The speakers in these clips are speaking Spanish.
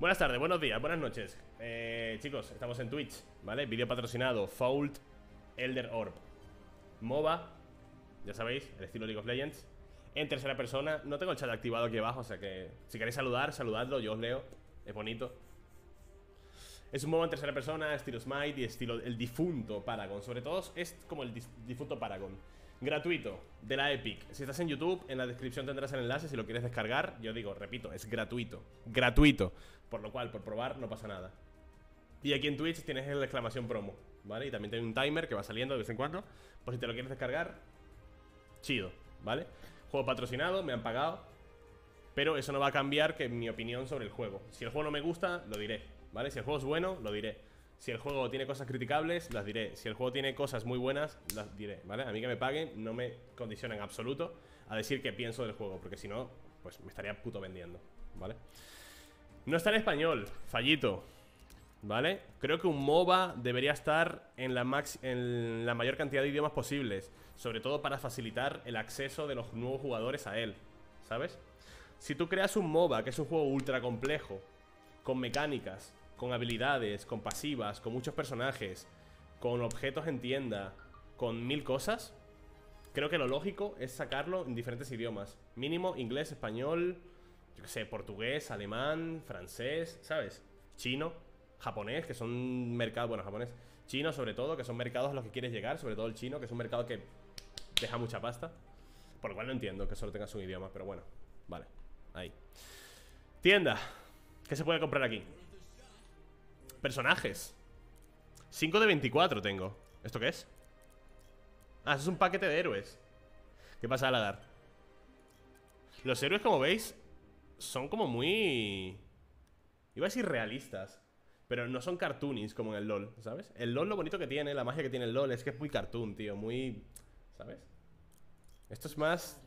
Buenas tardes, buenos días, buenas noches. Chicos, estamos en Twitch, ¿vale? Vídeo patrocinado, Fault: Elder Orb. MOBA, ya sabéis, el estilo League of Legends. En tercera persona, no tengo el chat activado aquí abajo, o sea que si queréis saludar, saludadlo, yo os leo, es bonito. Es un MOBA en tercera persona, estilo Smite y estilo el difunto Paragon. Sobre todo es como el difunto Paragon. Gratuito, de la Epic. Si estás en YouTube, en la descripción tendrás el enlace si lo quieres descargar. Yo digo, repito, es gratuito. Gratuito. Por lo cual, por probar, no pasa nada. Y aquí en Twitch tienes la exclamación promo, ¿vale? Y también tiene un timer que va saliendo de vez en cuando. Por si te lo quieres descargar, chido, ¿vale? Juego patrocinado, me han pagado. Pero eso no va a cambiar que mi opinión sobre el juego. Si el juego no me gusta, lo diré, ¿vale? Si el juego es bueno, lo diré. Si el juego tiene cosas criticables, las diré. Si el juego tiene cosas muy buenas, las diré, ¿vale? A mí que me paguen no me condiciona en absoluto a decir qué pienso del juego, porque si no, pues me estaría puto vendiendo, ¿vale? No está en español, fallito, ¿vale? Creo que un MOBA debería estar en la mayor cantidad de idiomas posibles, sobre todo para facilitar el acceso de los nuevos jugadores a él, ¿sabes? Si tú creas un MOBA, que es un juego ultra complejo, con mecánicas, con habilidades, con pasivas, con muchos personajes, con objetos en tienda, con mil cosas, creo que lo lógico es sacarlo en diferentes idiomas. Mínimo inglés, español, yo qué sé, portugués, alemán, francés, ¿sabes? Chino, japonés, que son mercados, bueno, japonés, chino sobre todo, que son mercados a los que quieres llegar, sobre todo el chino, que es un mercado que deja mucha pasta. Por lo cual no entiendo que solo tengas un idioma, pero bueno, vale, ahí. Tienda. ¿Qué se puede comprar aquí? Personajes. 5 de 24 tengo. ¿Esto qué es? Ah, eso es un paquete de héroes. ¿Qué pasa, Aladar? Los héroes, como veis, son como muy... iba a decir realistas, pero no son cartoonies como en el LoL, ¿sabes? El LoL lo bonito que tiene, la magia que tiene el LoL, es que es muy cartoon, tío. Muy... ¿sabes? Esto es más...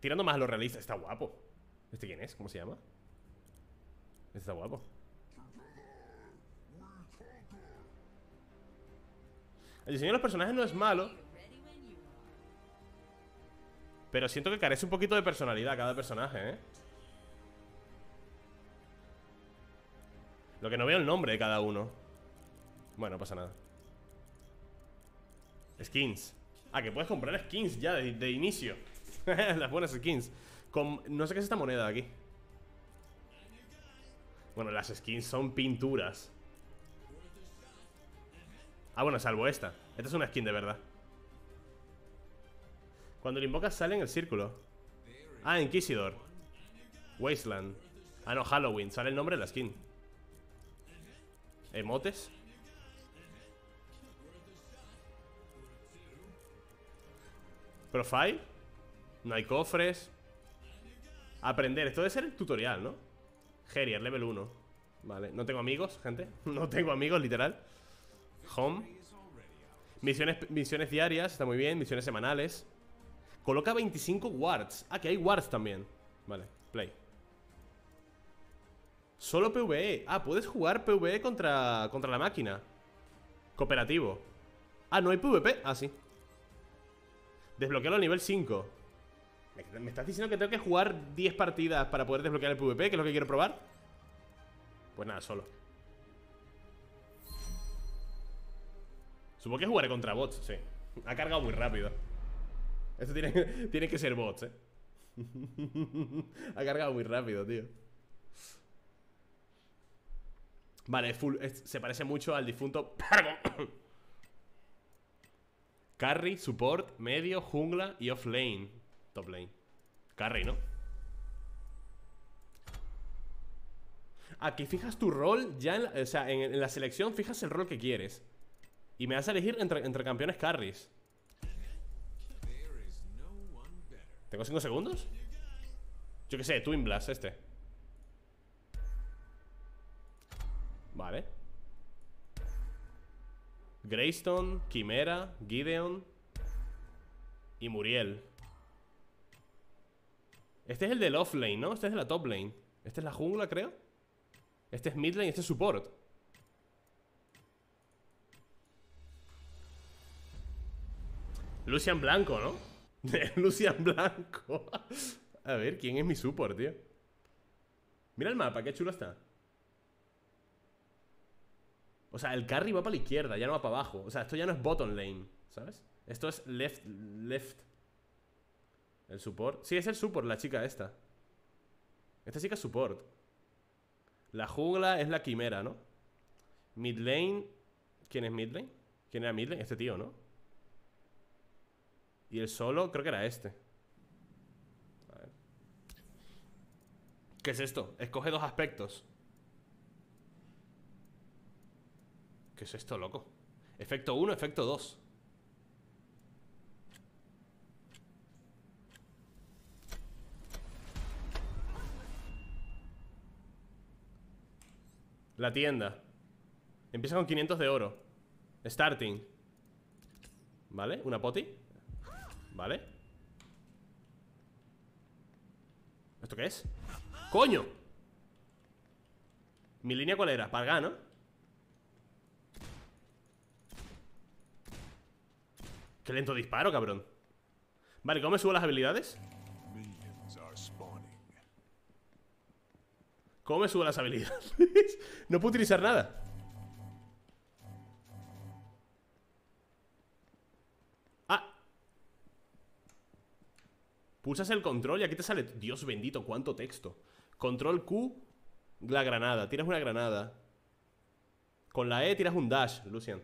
tirando más a lo realista. Está guapo. ¿Este quién es? ¿Cómo se llama? Está guapo. El diseño de los personajes no es malo, pero siento que carece un poquito de personalidad cada personaje, ¿eh? Lo que no veo el nombre de cada uno. Bueno, no pasa nada. Skins. Ah, que puedes comprar skins ya de inicio. Las buenas skins. Con, no sé qué es esta moneda de aquí. Bueno, las skins son pinturas. Ah, bueno, salvo esta. Esta es una skin de verdad. Cuando le invocas sale en el círculo. Ah, Inquisidor. Wasteland. Ah, no, Halloween. Sale el nombre de la skin. Emotes. Profile. No hay cofres. Aprender. Esto debe ser el tutorial, ¿no? Gerier, level 1. Vale, no tengo amigos, gente. No tengo amigos, literal. Home. Misiones diarias, está muy bien. Misiones semanales. Coloca 25 wards. Ah, que hay wards también. Vale, play. Solo PvE. Ah, puedes jugar PvE contra la máquina. Cooperativo. Ah, no hay PvP. Ah, sí. Desbloquearlo a nivel 5. ¿Me estás diciendo que tengo que jugar 10 partidas para poder desbloquear el PvP, que es lo que quiero probar? Pues nada, solo. Supongo que jugaré contra bots, sí. Ha cargado muy rápido. Esto tiene que ser bots, ¿eh? Ha cargado muy rápido, tío. Vale, se parece mucho al difunto... Carry, support, medio, jungla y offlane. Top lane. Carry, ¿no? Aquí fijas tu rol ya en la selección fijas el rol que quieres. Y me vas a elegir entre campeones carries. ¿Tengo 5 segundos? Yo qué sé, Twin Blast este. Vale. Graystone, Quimera, Gideon y Muriel. Este es el del offlane, ¿no? Este es de la top lane. Este es la jungla, creo. Este es mid lane, este es support. Lucian Blanco, ¿no? Lucian Blanco. A ver, ¿quién es mi support, tío? Mira el mapa, qué chulo está. O sea, el carry va para la izquierda, ya no va para abajo. O sea, esto ya no es bottom lane, ¿sabes? Esto es left. El support. Sí, es el support, la chica esta. Esta chica es support. La jungla es la quimera, ¿no? Mid lane. ¿Quién es mid lane? ¿Quién era mid lane? Este tío, ¿no? Y el solo, creo que era este. A ver. ¿Qué es esto? Escoge dos aspectos. ¿Qué es esto, loco? Efecto 1, efecto 2. La tienda. Empieza con 500 de oro. Starting. ¿Vale? Una poti. ¿Vale? ¿Esto qué es? ¡Coño! ¿Mi línea cuál era? Paragon, ¿no? Qué lento disparo, cabrón. Vale, ¿cómo me subo las habilidades? ¿Cómo me subo las habilidades? No puedo utilizar nada. Ah. Pulsas el control y aquí te sale... Dios bendito, cuánto texto. Control Q, la granada. Tiras una granada. Con la E tiras un dash, Lucian.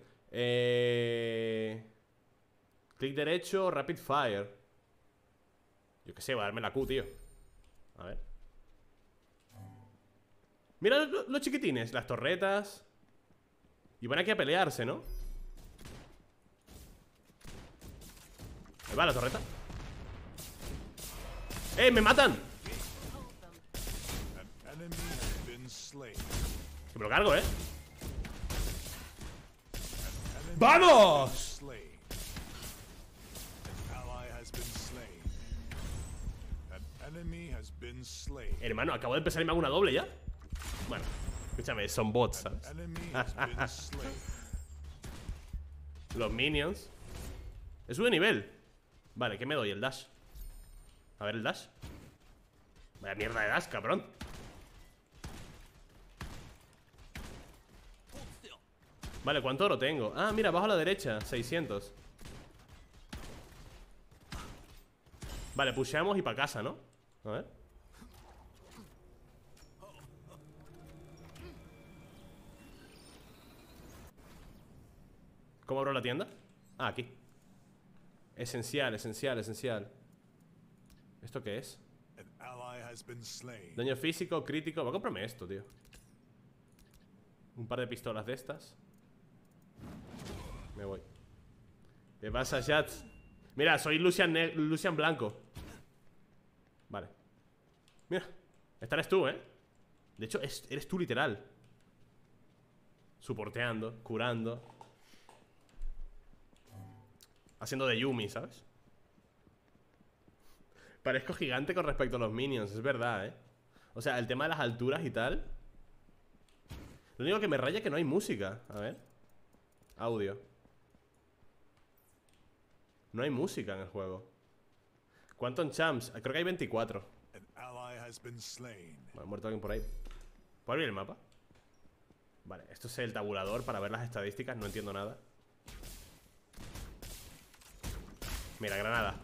Clic derecho, rapid fire. Yo qué sé, va a darme la Q, tío. A ver. Mira los chiquitines, las torretas. Y van aquí a pelearse, ¿no? Ahí va la torreta. ¡Eh, me matan! Que me lo cargo, ¿eh? ¡Vamos! Hermano, acabo de empezar y me hago una doble ya. Bueno, escúchame, son bots, ¿sabes? Los minions. He subido nivel. Vale, ¿qué me doy? El dash. A ver el dash. Vaya mierda de dash, cabrón. Vale, ¿cuánto oro tengo? Ah, mira, abajo a la derecha, 600. Vale, pusheamos y para casa, ¿no? A ver. ¿Cómo abro la tienda? Ah, aquí. Esencial, esencial, esencial. ¿Esto qué es? Daño físico, crítico. Va a comprarme esto, tío. Un par de pistolas de estas. Me voy. ¿Qué pasa, chat? Mira, soy Lucian Blanco. Vale. Mira, esta eres tú, ¿eh? De hecho, eres tú literal. Soporteando, curando. Haciendo de Yumi, ¿sabes? Parezco gigante con respecto a los minions, es verdad, ¿eh? O sea, el tema de las alturas y tal. Lo único que me raya es que no hay música. A ver. Audio. No hay música en el juego. ¿Cuántos champs? Creo que hay 24. Bueno, ha muerto alguien por ahí. ¿Puedo abrir el mapa? Vale, esto es el tabulador para ver las estadísticas. No entiendo nada. Mira, granada.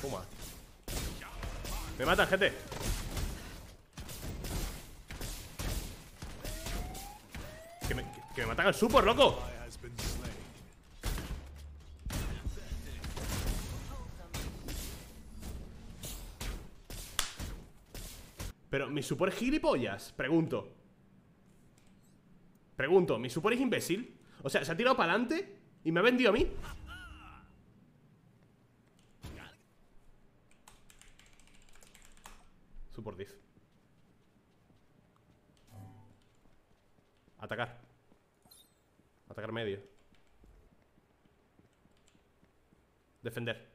Puma. Me matan, gente. Que me matan al support, loco. Pero, ¿mi support es gilipollas? Pregunto. Pregunto, ¿mi support es imbécil? O sea, se ha tirado para adelante y me ha vendido a mí. Por diff. Atacar. Atacar medio. Defender.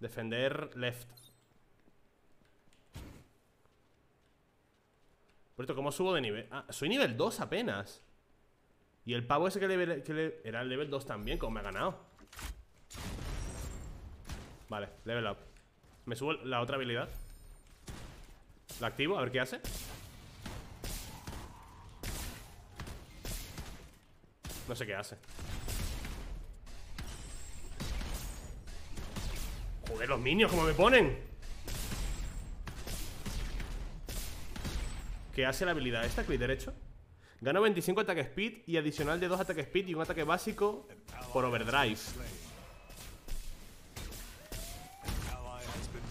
Defender left. Por esto, ¿cómo subo de nivel? Ah, soy nivel 2 apenas. Y el pavo ese que era el level 2 también. ¿Cómo me ha ganado? Vale, level up. ¿Me subo la otra habilidad? La activo, a ver qué hace. No sé qué hace. Joder, los minions, ¿cómo me ponen? ¿Qué hace la habilidad esta? Clic derecho. Gano 25 ataque speed y adicional de 2 ataque speed y un ataque básico por overdrive.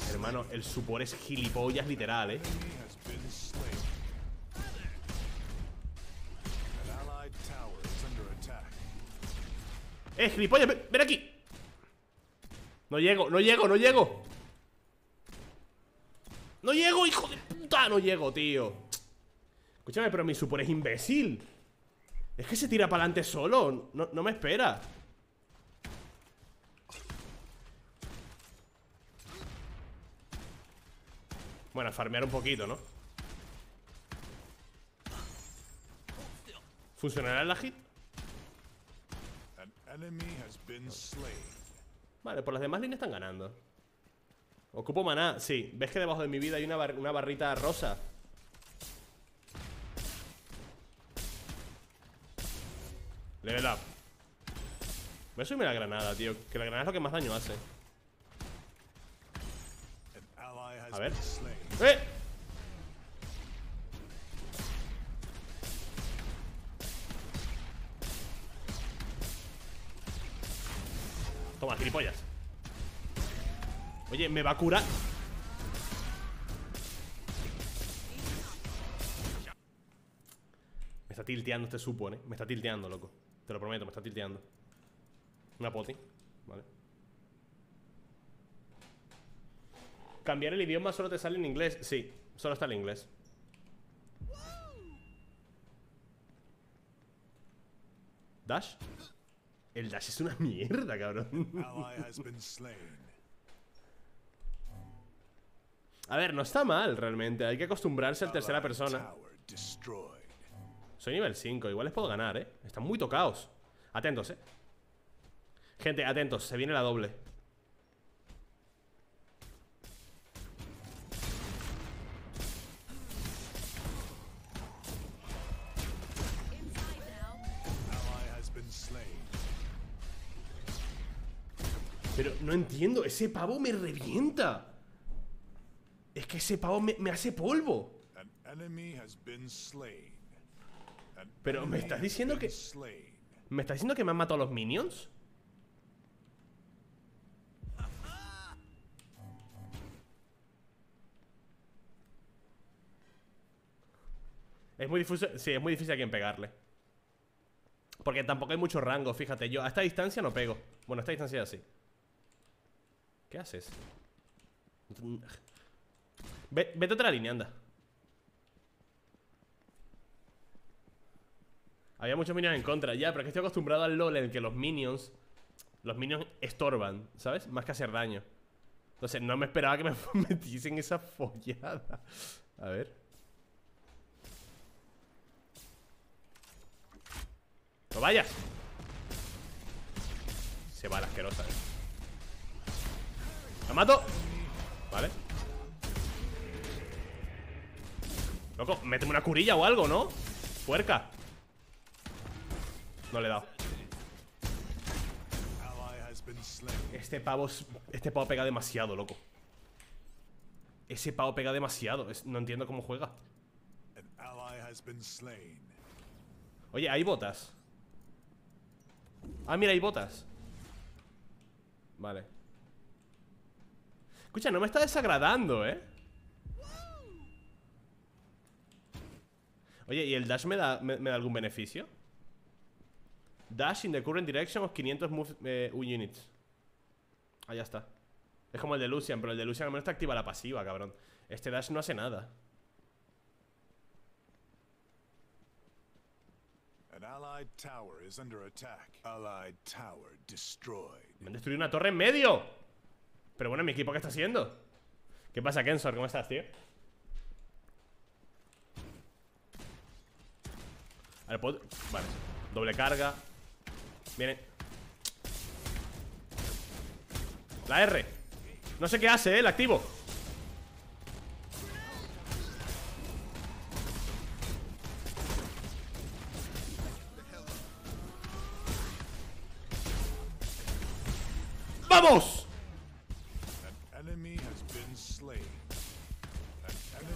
Hermano, el support es gilipollas literal, ¿eh? Gilipollas, ven aquí. No llego. No llego, hijo de puta. No llego, tío. Escúchame, pero mi support es imbécil. Es que se tira para adelante solo. No me espera. Bueno, farmear un poquito, ¿no? ¿Funcionará el hit? Vale, por las demás líneas están ganando. Ocupo maná, sí. ¿Ves que debajo de mi vida hay una barrita rosa? Level up. Voy a subirme la granada, tío. Que la granada es lo que más daño hace. A ver. ¡Eh! Toma, gilipollas. Oye, me va a curar. Me está tilteando este supone, ¿eh? Me está tilteando, loco. Te lo prometo, me está tilteando. Una poti. Vale. Cambiar el idioma solo te sale en inglés. Sí, solo está en inglés. Dash. El dash es una mierda, cabrón. A ver, no está mal realmente. Hay que acostumbrarse al tercera persona. Soy nivel 5, igual les puedo ganar, ¿eh? Están muy tocados. Atentos, ¿eh? Gente, atentos, se viene la doble. Pero no entiendo, ese pavo me revienta. Es que ese pavo me hace polvo. Pero me estás diciendo que... ¿Me estás diciendo que me han matado los minions? Es muy difuso. Sí, es muy difícil a quien pegarle. Porque tampoco hay mucho rango, fíjate. Yo a esta distancia no pego. Bueno, a esta distancia sí. ¿Qué haces? Vete a otra línea, anda. Había muchos minions en contra. Ya, pero es que estoy acostumbrado al LoL en el que los minions estorban, ¿sabes? Más que hacer daño. Entonces no me esperaba que me metiesen esa follada. A ver. ¡No vayas! Se va la asquerosa, ¿eh? La mato. Vale. Loco, méteme una curilla o algo, ¿no? Puerca. No le he dado. Este pavo pega demasiado, loco. Ese pavo pega demasiado. No entiendo cómo juega. Oye, hay botas. Ah, mira, hay botas. Vale. Escucha, no me está desagradando, ¿eh? Oye, ¿y el dash me da algún beneficio? Dash in the current direction of 500 move units. Ah, ya está. Es como el de Lucian, pero el de Lucian al menos te activa la pasiva, cabrón. Este dash no hace nada. Me han destruido una torre en medio. Pero bueno, mi equipo, ¿qué está haciendo? ¿Qué pasa, Kenzor? ¿Cómo estás, tío? A ver, ¿puedo? Vale, doble carga. Viene. La R. No sé qué hace, ¿eh? La activo. ¡Vamos!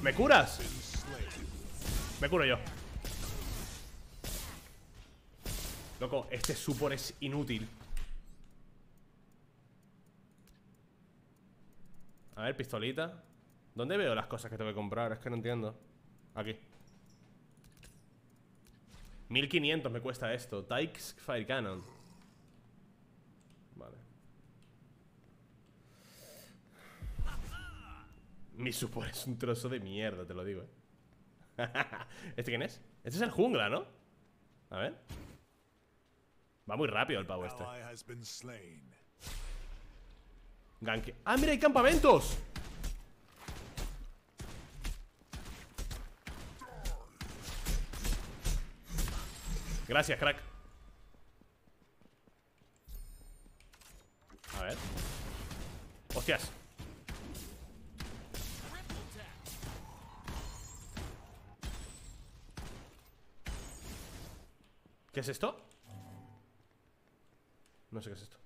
¿Me curas? Me curo yo. Loco, este support es inútil. A ver, pistolita. ¿Dónde veo las cosas que tengo que comprar? Es que no entiendo. Aquí. 1500 me cuesta esto. Tykes Fire Cannon. Vale. Mi support es un trozo de mierda, te lo digo, ¿eh? ¿Este quién es? Este es el jungla, ¿no? A ver. Va muy rápido el pavo este. Ganke. ¡Ah, mira, hay campamentos! Gracias, crack. A ver. ¡Hostias! ¿Qué es esto? No sé qué es esto.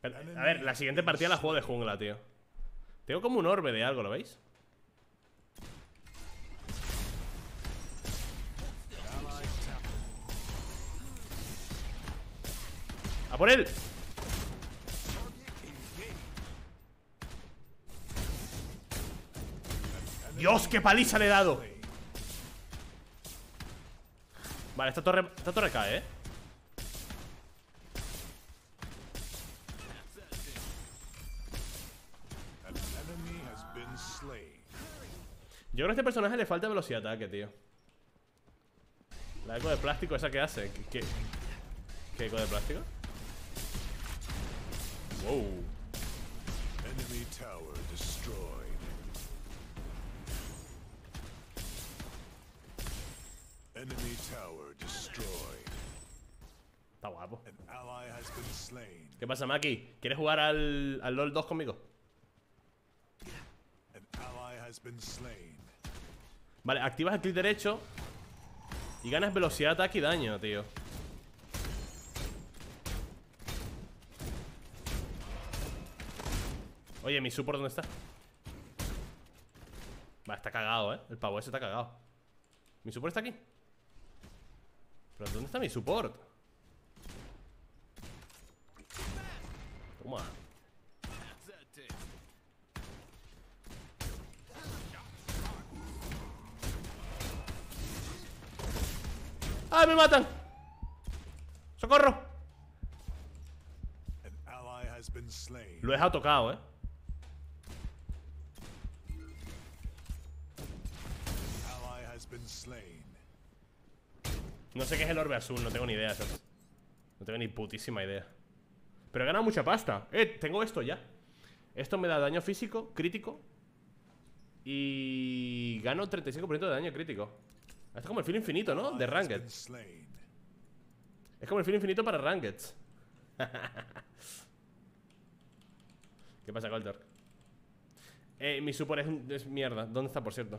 Pero, a ver, la siguiente partida la juego de jungla, tío. Tengo como un orbe de algo, ¿lo veis? ¡A por él! ¡Dios, qué paliza le he dado! Vale, esta torre cae, ¿eh? Yo creo que a este personaje le falta velocidad de ataque, tío. La eco de plástico esa que hace. ¿Qué eco de plástico? Wow. Está guapo. ¿Qué pasa, Maki? ¿Quieres jugar al LOL 2 conmigo? Vale, activas el clic derecho y ganas velocidad, ataque y daño, tío. Oye, ¿mi support dónde está? Vale, está cagado, ¿eh? El pavo ese está cagado. ¿Mi support está aquí? ¿Pero dónde está mi support? Toma. ¡Ah, me matan! ¡Socorro! Lo he dejado tocado, ¿eh? No sé qué es el orbe azul, no tengo ni idea, ¿sabes? No tengo ni putísima idea. Pero he ganado mucha pasta. Tengo esto ya. Esto me da daño físico, crítico. Y gano 35% de daño crítico. Esto es como el filo infinito, ¿no? De Ranked. Es como el filo infinito para Ranked. ¿Qué pasa, Colter? Mi support es mierda. ¿Dónde está, por cierto?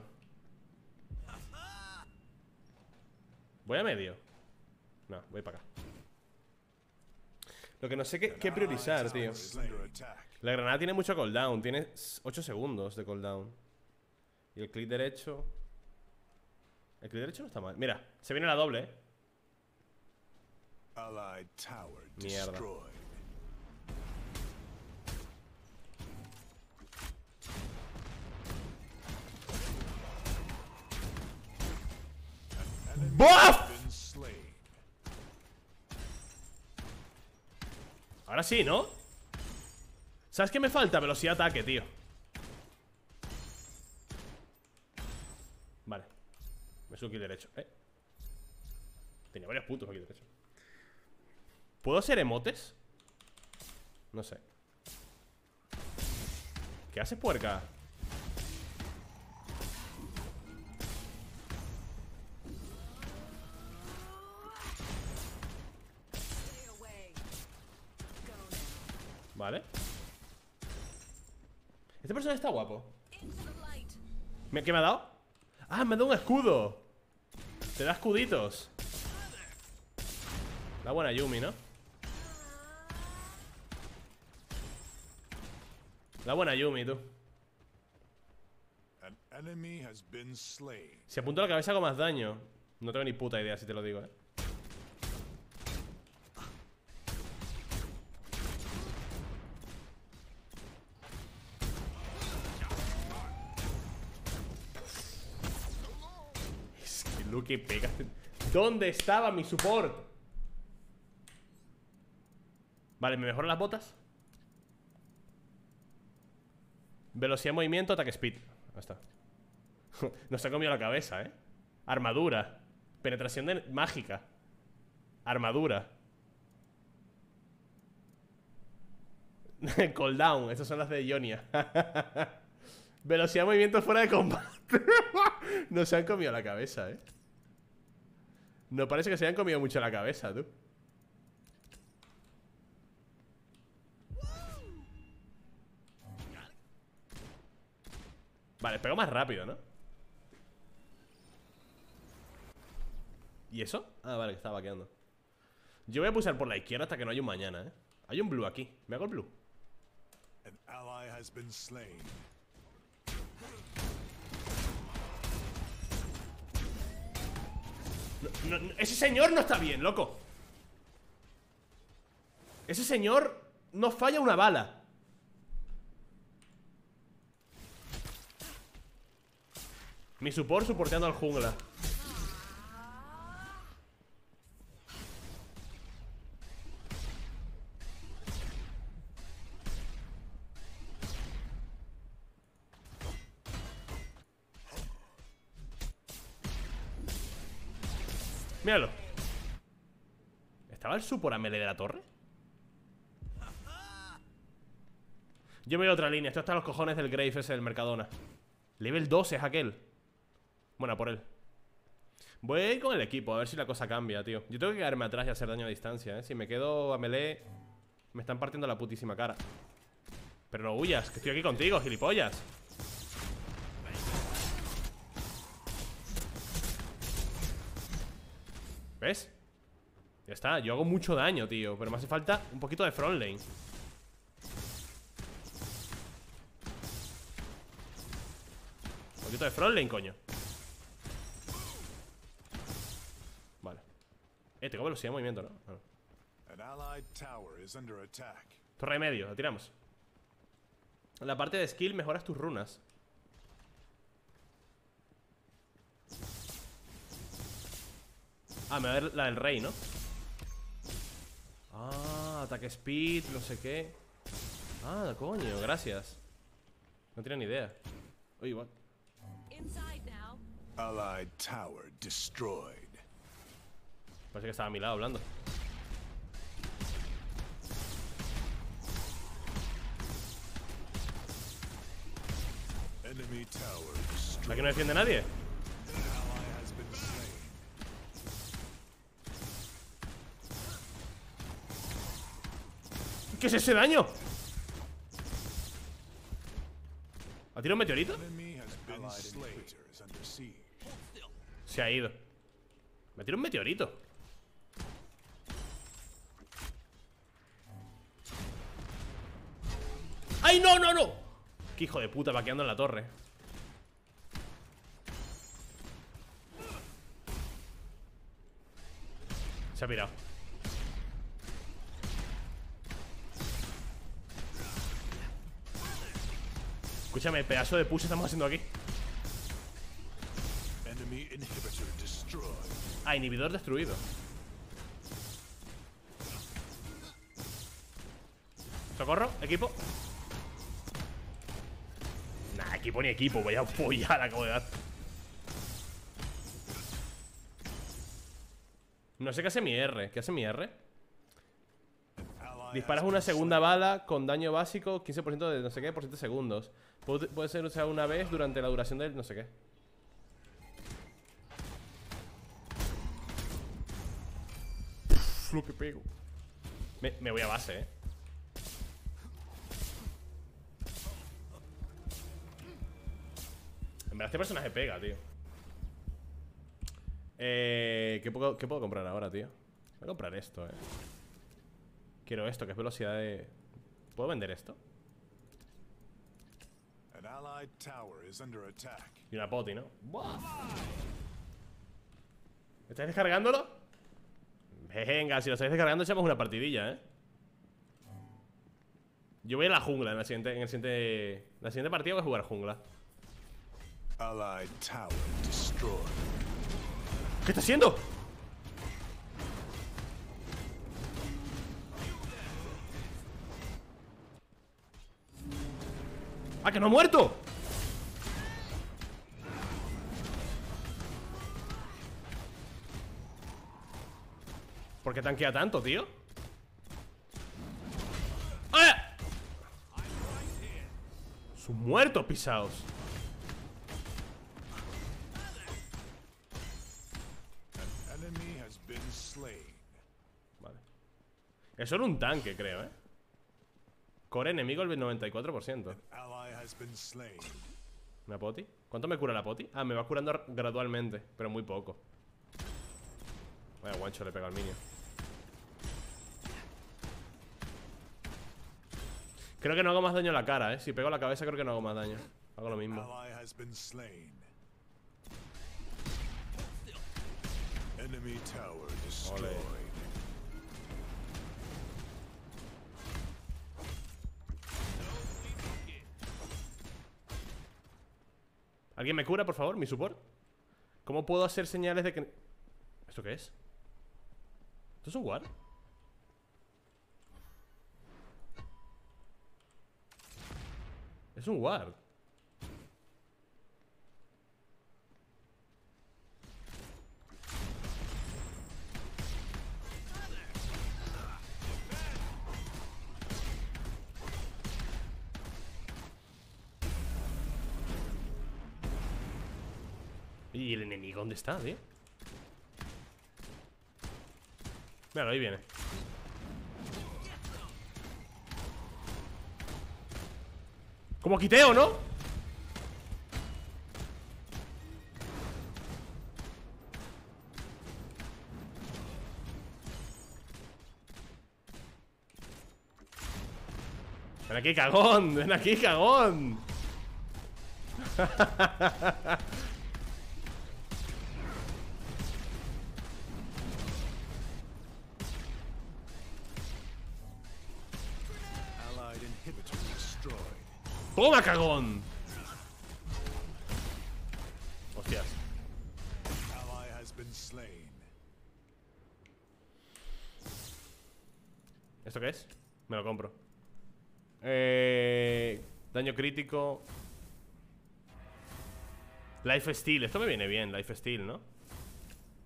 ¿Voy a medio? No, voy para acá. Lo que no sé qué priorizar, tío. La granada tiene mucho cooldown. Tiene 8 segundos de cooldown. Y el clic derecho. El clic derecho no está mal. Mira, se viene la doble, ¿eh? Mierda. ¡Buff! Ahora sí, ¿no? ¿Sabes qué me falta? Velocidad de ataque, tío. Vale. Me subo aquí derecho, ¿eh? Tenía varios putos aquí derecho. ¿Puedo hacer emotes? No sé. ¿Qué haces, puerca? Vale. Este personaje está guapo. ¿Qué me ha dado? Ah, me ha dado un escudo. Te da escuditos. La buena Yumi, ¿no? La buena Yumi, tú. Si apunto la cabeza hago más daño. No tengo ni puta idea, si te lo digo, eh. Es que lo que pega. ¿Dónde estaba mi support? Vale, me mejoran las botas. Velocidad, movimiento, ataque speed. Ahí está. Nos ha comido la cabeza, eh. Armadura. Penetración de mágica. Armadura. Cooldown. Estas son las de Ionia. Velocidad, movimiento fuera de combate. Nos han comido la cabeza, eh. No parece que se hayan comido mucho la cabeza, tú. Vale, pego más rápido, ¿no? ¿Y eso? Ah, vale, que estaba vaqueando. Yo voy a pulsar por la izquierda hasta que no haya un mañana, ¿eh? Hay un blue aquí. Me hago el blue. No, no, ese señor no está bien, loco. Ese señor no falla una bala. Mi support soporteando al jungla. Míralo. ¿Estaba el support a melee de la torre? Yo me voy a otra línea. Esto está a los cojones del Grave ese del Mercadona. Level 12 es aquel. Bueno, por él. Voy a ir con el equipo, a ver si la cosa cambia, tío. Yo tengo que quedarme atrás y hacer daño a distancia, eh. Si me quedo a melee, me están partiendo la putísima cara. Pero no huyas, que estoy aquí contigo, gilipollas. ¿Ves? Ya está, yo hago mucho daño, tío. Pero me hace falta un poquito de front lane. Un poquito de front lane, coño. Tengo velocidad de movimiento, ¿no? Torre de medio, la tiramos. En la parte de skill mejoras tus runas. Ah, me va a dar la del rey, ¿no? Ah, ataque speed, no sé qué. Ah, coño, gracias. No tiene ni idea. Uy, igual. Allied Tower destroyed. Parece que estaba a mi lado hablando. ¿Aquí no defiende nadie? ¿Qué es ese daño? ¿Ha tirado un meteorito? Se ha ido. Me tiró un meteorito. ¡Ay, no, no, no! ¡Qué hijo de puta, vaqueando en la torre! Se ha pirado. Escúchame, el pedazo de push estamos haciendo aquí. Ah, inhibidor destruido. Socorro, equipo. Equipo ni equipo, voy a apoyar a la dar. No sé qué hace mi R. ¿Qué hace mi R? Disparas una segunda bala con daño básico 15% de no sé qué por 7 segundos. Puede ser usada una vez durante la duración del no sé qué. Pff, lo que pego. Me voy a base, eh. En verdad, este personaje pega, tío. ¿Qué puedo comprar ahora, tío? Voy a comprar esto, eh. Quiero esto, que es velocidad de... ¿Puedo vender esto? Y una poti, ¿no? ¡Buah! ¿Estáis descargándolo? Venga, si lo estáis descargando echamos una partidilla, ¿eh? Yo voy a la jungla en la siguiente partida voy a jugar jungla. ¿Qué está haciendo? ¡Ah, que no ha muerto! ¿Por qué tanquea tanto, tío? ¡Ah! Son muertos pisados. Vale. Eso era un tanque, creo, ¿eh? Core enemigo el 94%. ¿Una poti? ¿Cuánto me cura la poti? Ah, me va curando gradualmente, pero muy poco. Vaya guancho le pega al minion. Creo que no hago más daño a la cara, ¿eh? Si pego la cabeza creo que no hago más daño. Hago lo mismo. Ole. ¿Alguien me cura, por favor? ¿Mi support? ¿Cómo puedo hacer señales de que...? ¿Esto qué es? ¿Esto es un ward? Es un ward. ¿Y el enemigo dónde está, tío? Mira, ahí viene. Como quiteo, ¿no? Ven aquí, cagón. Ven aquí, cagón. ¡Toma, cagón! Hostias. ¿Esto qué es? Me lo compro. Daño crítico. Life Steal. Esto me viene bien, Life Steal, ¿no?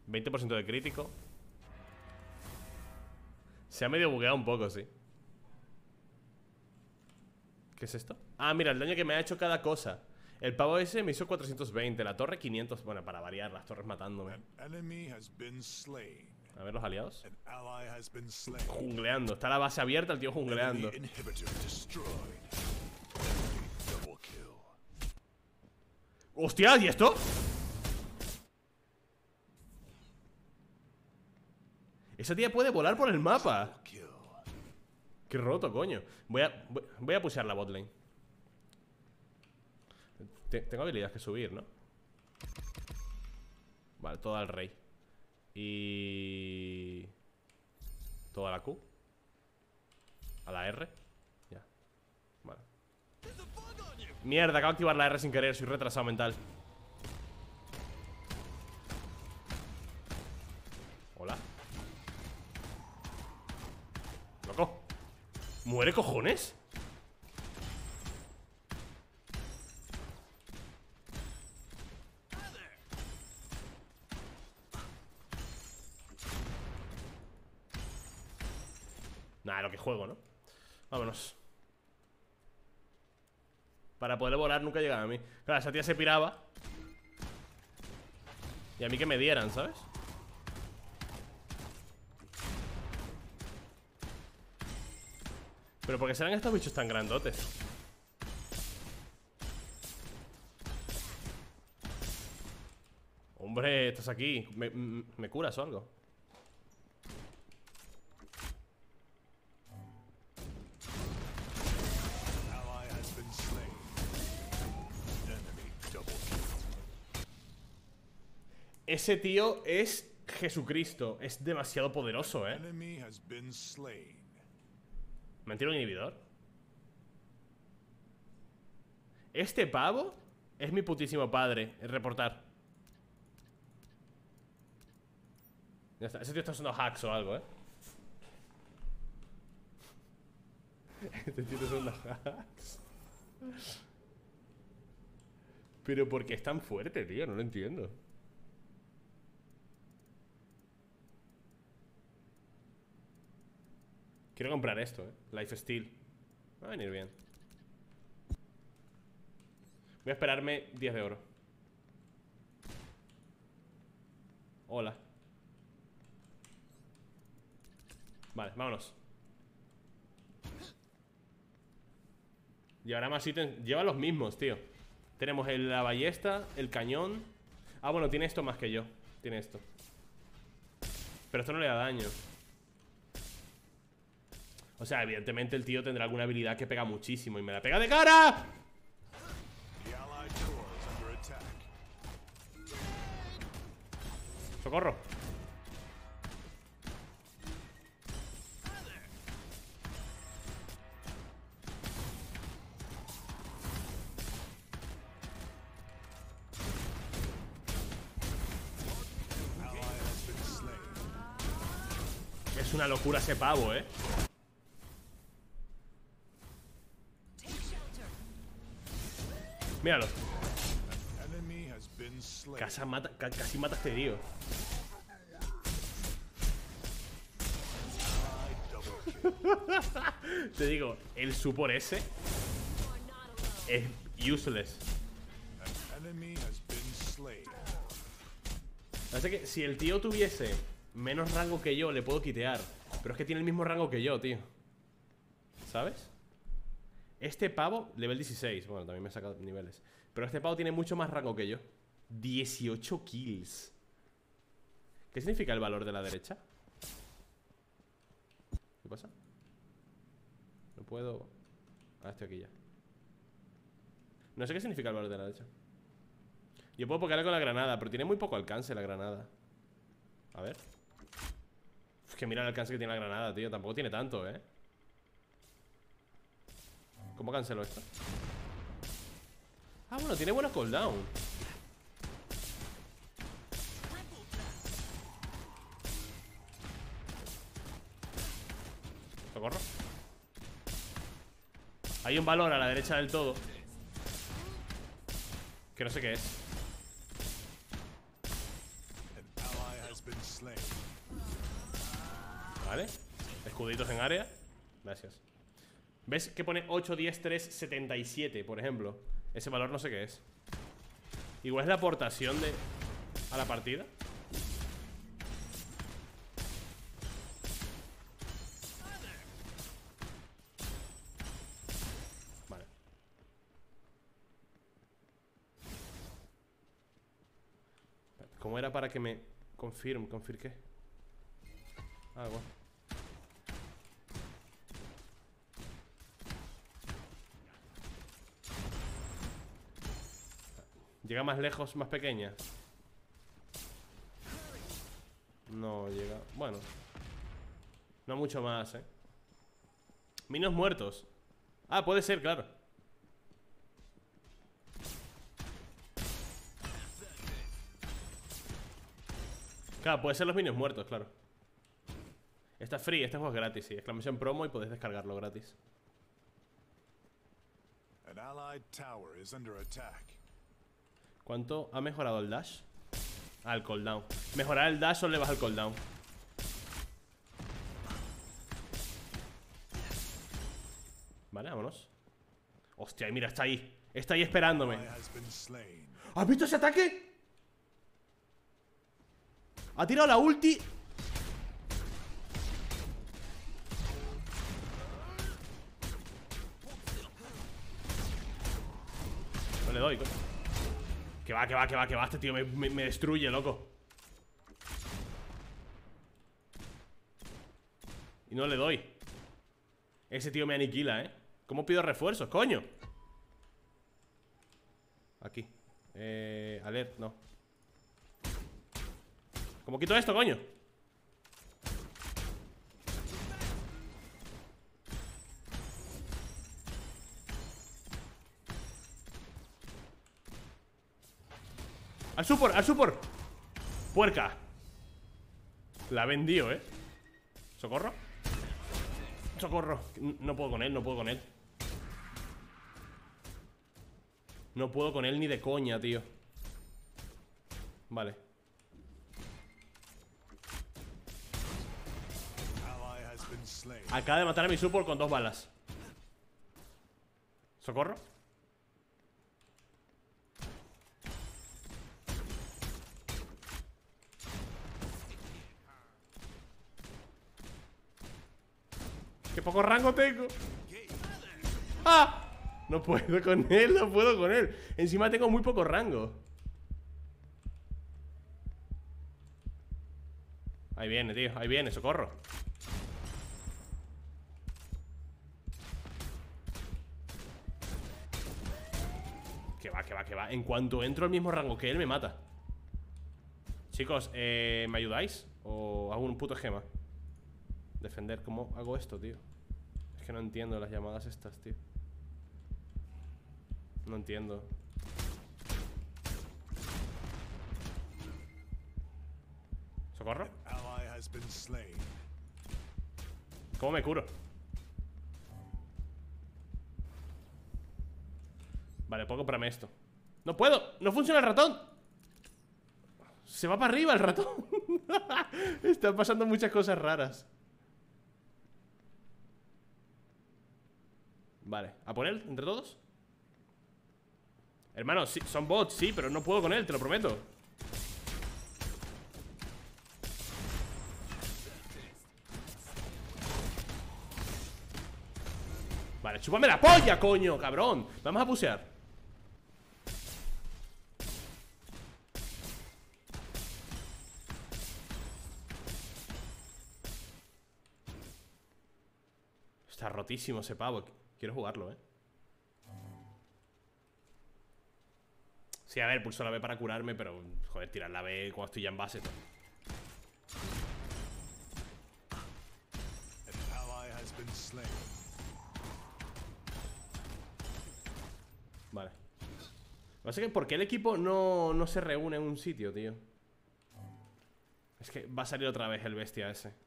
20% de crítico. Se ha medio bugueado un poco, sí. ¿Qué es esto? Ah, mira, el daño que me ha hecho cada cosa. El pavo ese me hizo 420, la torre 500. Bueno, para variar, las torres matándome. A ver los aliados. Jungleando, está la base abierta, el tío jungleando. ¡Hostia! ¿Y esto? Esa tía puede volar por el mapa. Qué roto, coño. Voy a pushar la botlane. Tengo habilidades que subir, ¿no? Vale, toda al rey. Y... toda la Q. A la R. Ya. Vale. Mierda, acabo de activar la R sin querer. Soy retrasado mental. Hola. Loco. ¿Muere, cojones? Nada, lo que juego, ¿no? Vámonos. Para poder volar nunca llegaba a mí. Claro, esa tía se piraba. Y a mí que me dieran, ¿sabes? ¿Pero por qué serán estos bichos tan grandotes? Hombre, estás aquí. ¿Me curas o algo? Ese tío es Jesucristo. Es demasiado poderoso, ¿eh? ¿Me tiro un inhibidor? Este pavo es mi putísimo padre. Reportar. Ya está. Ese tío está usando hacks o algo, ¿eh? Este tío está usando hacks. Pero ¿por qué es tan fuerte, tío? No lo entiendo. Quiero comprar esto, ¿eh? Lifesteal. Va a venir bien. Voy a esperarme 10 de oro. Hola. Vale, vámonos. Llevará más ítems. Lleva los mismos, tío. Tenemos la ballesta, el cañón. Ah, bueno, tiene esto más que yo. Tiene esto. Pero esto no le da daño. O sea, evidentemente el tío tendrá alguna habilidad que pega muchísimo. Y me la pega de cara. ¡Socorro! Es una locura ese pavo, ¿eh? Míralo. Casi mata a este tío. Te digo, el support ese es useless. Así que si el tío tuviese menos rango que yo, le puedo quitear. Pero es que tiene el mismo rango que yo, tío. ¿Sabes? Este pavo, level 16. Bueno, también me he sacado niveles. Pero este pavo tiene mucho más rango que yo. 18 kills. ¿Qué significa el valor de la derecha? ¿Qué pasa? No puedo... Ah, estoy aquí ya. No sé qué significa el valor de la derecha. Yo puedo pokear con la granada, pero tiene muy poco alcance la granada. A ver. Es que mira el alcance que tiene la granada, tío. Tampoco tiene tanto, ¿eh? ¿Cómo cancelo esto? Ah, bueno, tiene buena cooldown. ¿Socorro? Hay un valor a la derecha del todo que no sé qué es. Vale. Escuditos en área. Gracias. ¿Ves que pone 8, 10, 3, 77, por ejemplo? Ese valor no sé qué es. Igual es la aportación de... a la partida. Vale. ¿Cómo era para que me... confirme qué? Ah, bueno. ¿Llega más lejos, más pequeña? No llega... Bueno. No mucho más, ¿eh? Minos muertos. Ah, puede ser, claro. Claro, puede ser los minions muertos, claro. Esta es free, este juego es gratis, sí. Exclamación promo y podéis descargarlo gratis. An allied tower is under attack. ¿Cuánto ha mejorado el dash? Ah, el cooldown. Mejorar el dash o le baja el cooldown. Vale, vámonos. Hostia, mira, está ahí. Está ahí esperándome. ¿Has visto ese ataque? Ha tirado la ulti. No le doy, coño. Que va, que va, que va, que va. Este tío me destruye, loco. Y no le doy. Ese tío me aniquila, ¿eh? ¿Cómo pido refuerzos, coño? Aquí. Alert, no. ¿Cómo quito esto, coño? ¡Al support! ¡Al support! ¡Puerca! La ha vendido, ¿eh? ¿Socorro? ¡Socorro! No puedo con él, no puedo con él. No puedo con él ni de coña, tío. Vale. Acaba de matar a mi support con 2 balas. ¿Socorro? ¡Qué poco rango tengo! ¡Ah! No puedo con él, no puedo con él. Encima tengo muy poco rango. Ahí viene, tío, ahí viene, socorro. Que va, que va, que va. En cuanto entro al mismo rango que él, me mata. Chicos, ¿me ayudáis? ¿O hago un puto gema? Defender, ¿cómo hago esto, tío? Es que no entiendo las llamadas estas, tío. No entiendo. ¿Socorro? ¿Cómo me curo? Vale, puedo comprarme esto. ¡No puedo! ¡No funciona el ratón! ¡Se va para arriba el ratón! Están pasando muchas cosas raras. Vale, ¿a por él? ¿Entre todos? Hermano, sí, son bots, sí, pero no puedo con él, te lo prometo. Vale, chúpame la polla, coño, cabrón. Vamos a pusear. Está rotísimo ese pavo. Quiero jugarlo, eh. Sí, a ver, pulso la B para curarme, pero joder, tirar la B cuando estoy ya en base. Vale. Lo que pasa es que ¿por qué el equipo no se reúne en un sitio, tío? Es que va a salir otra vez el bestia ese.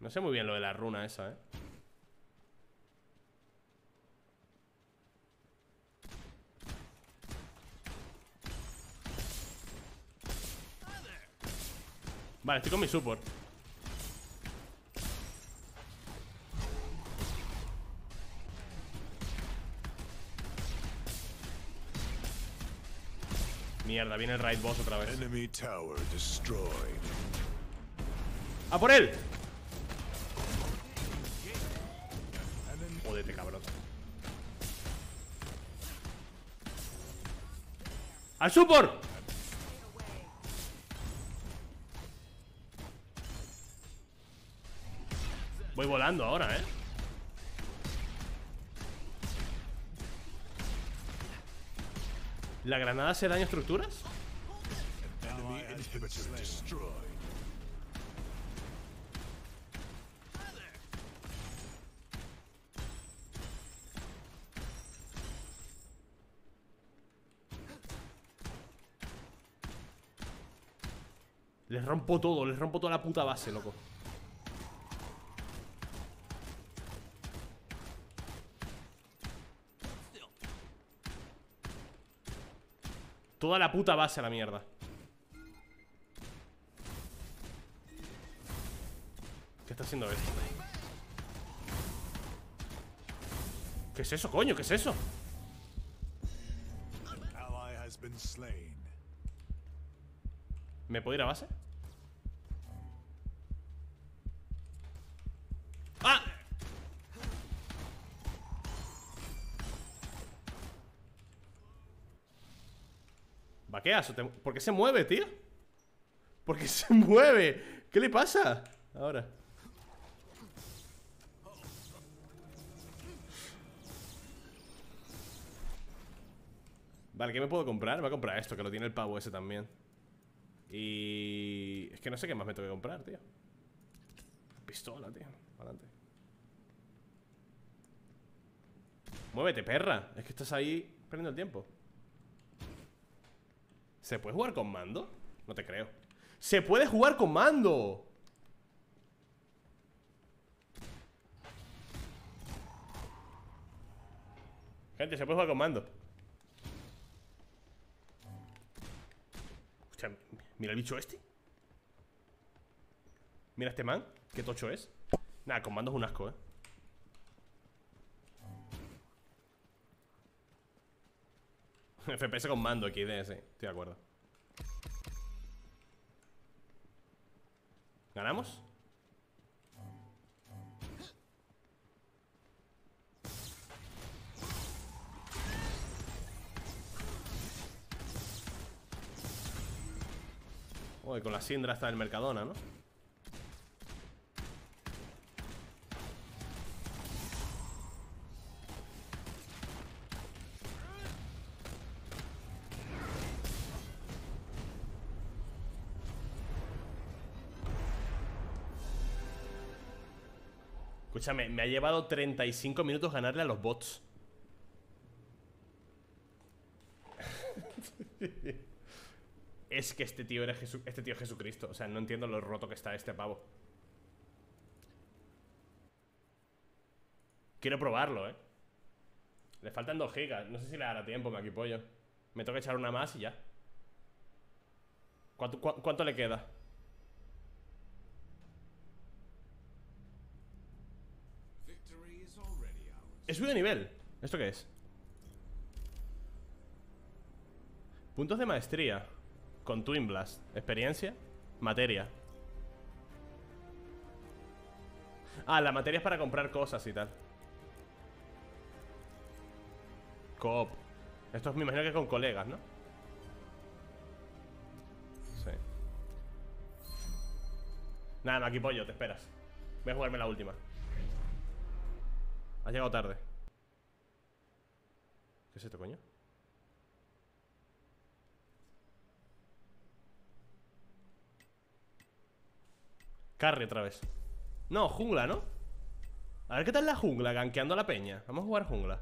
No sé muy bien lo de la runa esa, ¿eh? Vale, estoy con mi support. Mierda, viene el raid boss otra vez. ¡A por él! Jódete, cabrón. ¡Al support! Voy volando ahora, ¿eh? ¿La granada hace daño a estructuras? Les rompo todo, les rompo toda la puta base, loco. Toda la puta base a la mierda. ¿Qué está haciendo esto? ¿Qué es eso, coño? ¿Qué es eso? ¿Me puedo ir a base? ¡Ah! ¿Vaqueas? ¿Por qué se mueve, tío? ¿Por qué se mueve? ¿Qué le pasa? Ahora. Vale, ¿qué me puedo comprar? Me voy a comprar esto, que lo tiene el pavo ese también. Y... es que no sé qué más me tengo que comprar, tío. Pistola, tío. Adelante. Muévete, perra. Es que estás ahí perdiendo el tiempo. ¿Se puede jugar con mando? No te creo. ¡Se puede jugar con mando! Gente, se puede jugar con mando. Hostia, mira el bicho este. Mira este man, qué tocho es. Nada, con mando es un asco, eh. FPS con mando, XD, sí, estoy de acuerdo. ¿Ganamos? Uy, con la Sindra está el Mercadona, ¿no? Escúchame, me ha llevado 35 minutos ganarle a los bots. Es que este tío era Jesucristo. O sea, no entiendo lo roto que está este pavo. Quiero probarlo, eh. Le faltan 2 gigas. No sé si le dará tiempo, Maki Pollo. Me toca echar una más y ya. ¿Cuánto le queda? He subido nivel. ¿Esto qué es? Puntos de maestría. Con Twin Blast. Experiencia. Materia. Ah, la materia es para comprar cosas y tal. Coop. Esto me imagino que con colegas, ¿no? Sí. Nada, Maki Pollo, te esperas. Voy a jugarme la última. Ha llegado tarde. ¿Qué es esto, coño? Carry otra vez. No, jungla, ¿no? A ver qué tal la jungla, gankeando a la peña. Vamos a jugar jungla.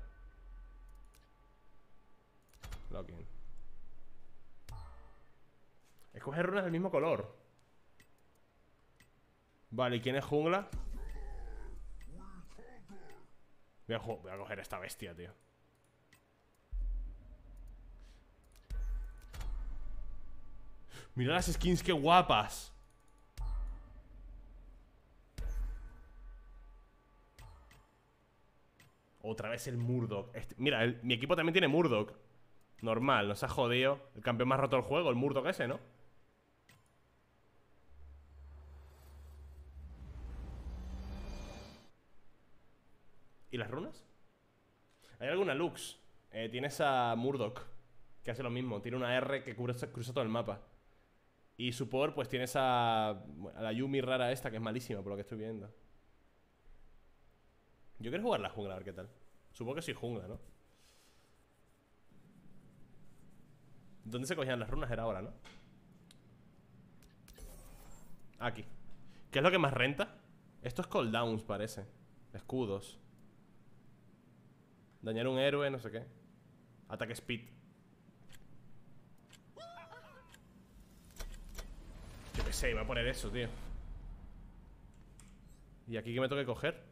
Locking. Escoger runas del mismo color. Vale, ¿y quién es jungla? Voy a coger a esta bestia, tío. Mira las skins, qué guapas. Otra vez el Murdock. Mira, mi equipo también tiene Murdock. Normal, nos ha jodido. El campeón más roto del juego, el Murdock ese, ¿no? ¿Y las runas? ¿Hay alguna Lux? Tienes a Murdock, que hace lo mismo. Tiene una R que cruza todo el mapa. Y su poder, pues tienes a la Yumi rara esta, que es malísima, por lo que estoy viendo. Yo quiero jugar la jungla, a ver qué tal. Supongo que soy jungla, ¿no? ¿Dónde se cogían las runas? Era ahora, ¿no? Aquí. ¿Qué es lo que más renta? Esto es cooldowns, parece. Escudos. Dañar un héroe, no sé qué. Ataque speed. Yo qué sé, iba a poner eso, tío. ¿Y aquí qué me toca coger?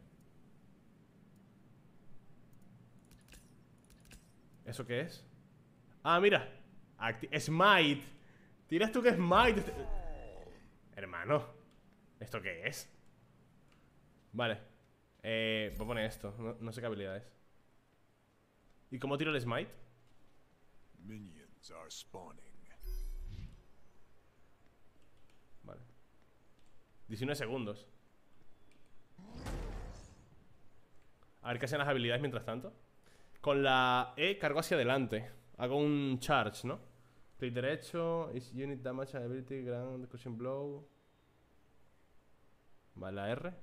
¿Eso qué es? Ah, mira. Smite. Tiras tú que Smite. Hermano, ¿esto qué es? Vale. Voy a poner esto. No sé qué habilidad es. ¿Y cómo tiro el smite? Minions are spawning. Vale. 19 segundos. A ver qué hacen las habilidades mientras tanto. Con la E cargo hacia adelante. Hago un charge, ¿no? Clic derecho. Is unit damage ability. Grand crushing blow. Vale, la R.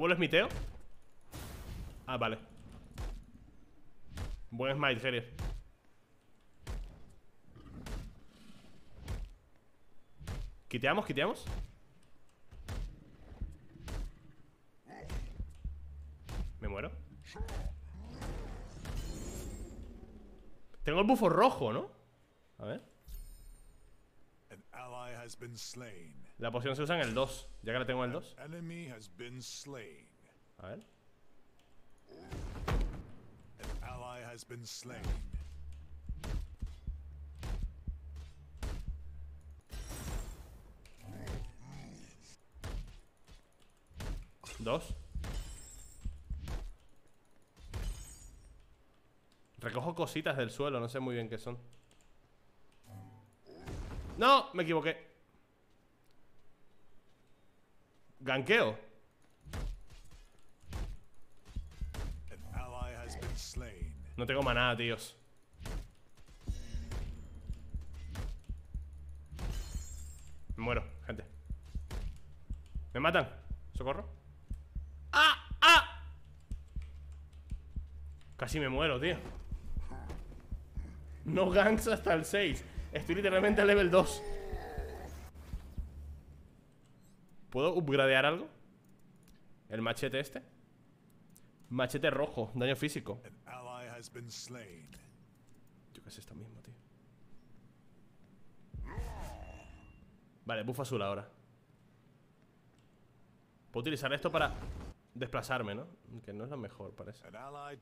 ¿Cómo lo smiteo? Ah, vale. Buen smite, Gerier. Quiteamos, quiteamos. Me muero. Tengo el bufo rojo, ¿no? A ver. La poción se usa en el 2. Ya que la tengo en el 2. A ver. Dos. Recojo cositas del suelo, no sé muy bien qué son. ¡No! Me equivoqué. Ganqueo. No tengo maná, tíos. Me muero, gente. Me matan. ¿Socorro? ¡Ah! ¡Ah! Casi me muero, tío. No ganks hasta el 6. Estoy literalmente al level 2. ¿Puedo upgradear algo? El machete este. Machete rojo, daño físico. Yo qué sé, esto mismo, tío. Vale, buff azul ahora. Puedo utilizar esto para desplazarme, ¿no? Que no es lo mejor, parece. Me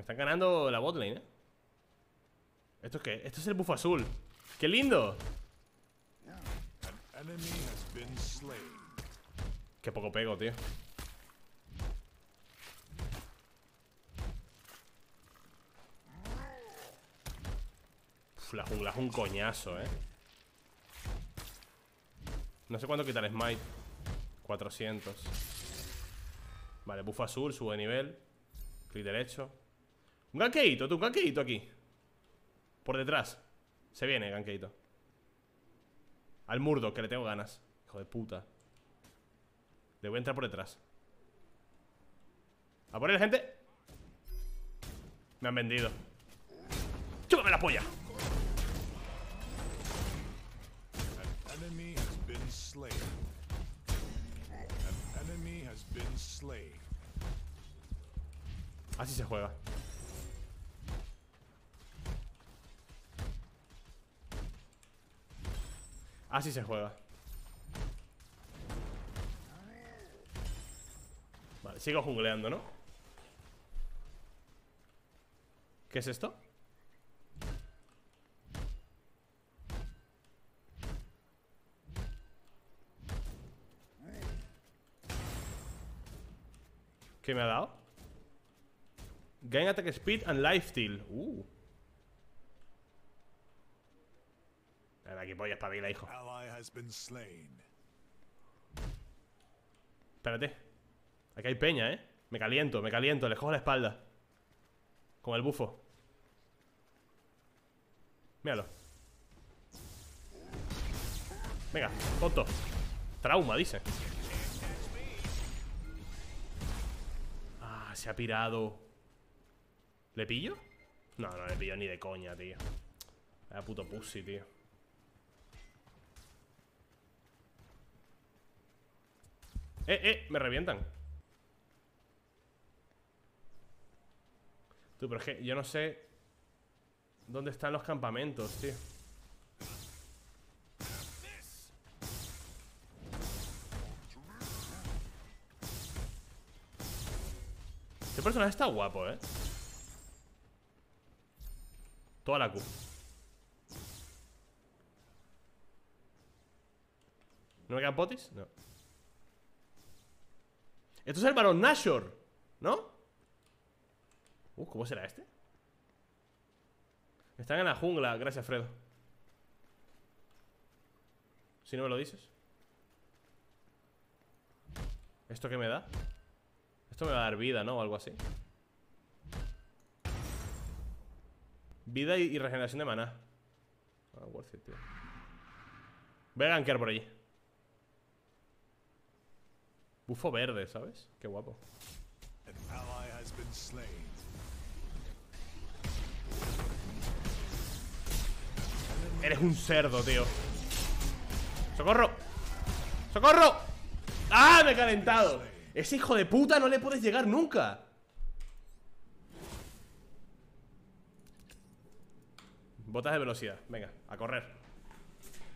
están ganando la botlane, ¿eh? ¿Esto es qué? Esto es el buff azul. ¡Qué lindo! Qué poco pego, tío. Uf, la jungla es un coñazo, ¿eh? No sé cuánto quitar Smite. 400. Vale, buff azul, sube de nivel. Clic derecho. Un ganqueito, tú, un ganqueito aquí. Por detrás. Se viene, ganqueito. Al Murdock, que le tengo ganas. Hijo de puta. Le voy a entrar por detrás. A por él, gente. Me han vendido. ¡Chúpame la polla! Así se juega. Así se juega. Vale, sigo jungleando, ¿no? ¿Qué es esto? ¿Qué me ha dado? Gain attack speed and lifesteal. A ver, aquí voy a espabilar, hijo. Espérate. Aquí hay peña, ¿eh? Me caliento, les cojo la espalda. Con el bufo. Míralo. Venga, tonto. Trauma, dice. Ah, se ha pirado. ¿Le pillo? No, no le pillo ni de coña, tío. Vaya puto pussy, tío. Me revientan. Tú, pero es que yo no sé dónde están los campamentos, tío. Este personaje está guapo, ¿eh? Toda la Q. ¿No me quedan potis? No. Esto es el varón Nashor, ¿no? ¿Cómo será este? Están en la jungla, gracias, Fredo. Si no me lo dices. ¿Esto qué me da? Esto me va a dar vida, ¿no? O algo así. Vida y regeneración de maná. Ah, worth it, tío. Voy a gankear por allí. Bufo verde, ¿sabes? Qué guapo. Eres un cerdo, tío. ¡Socorro! ¡Socorro! ¡Ah! Me he calentado. Ese hijo de puta no le puedes llegar nunca. Botas de velocidad, venga, a correr.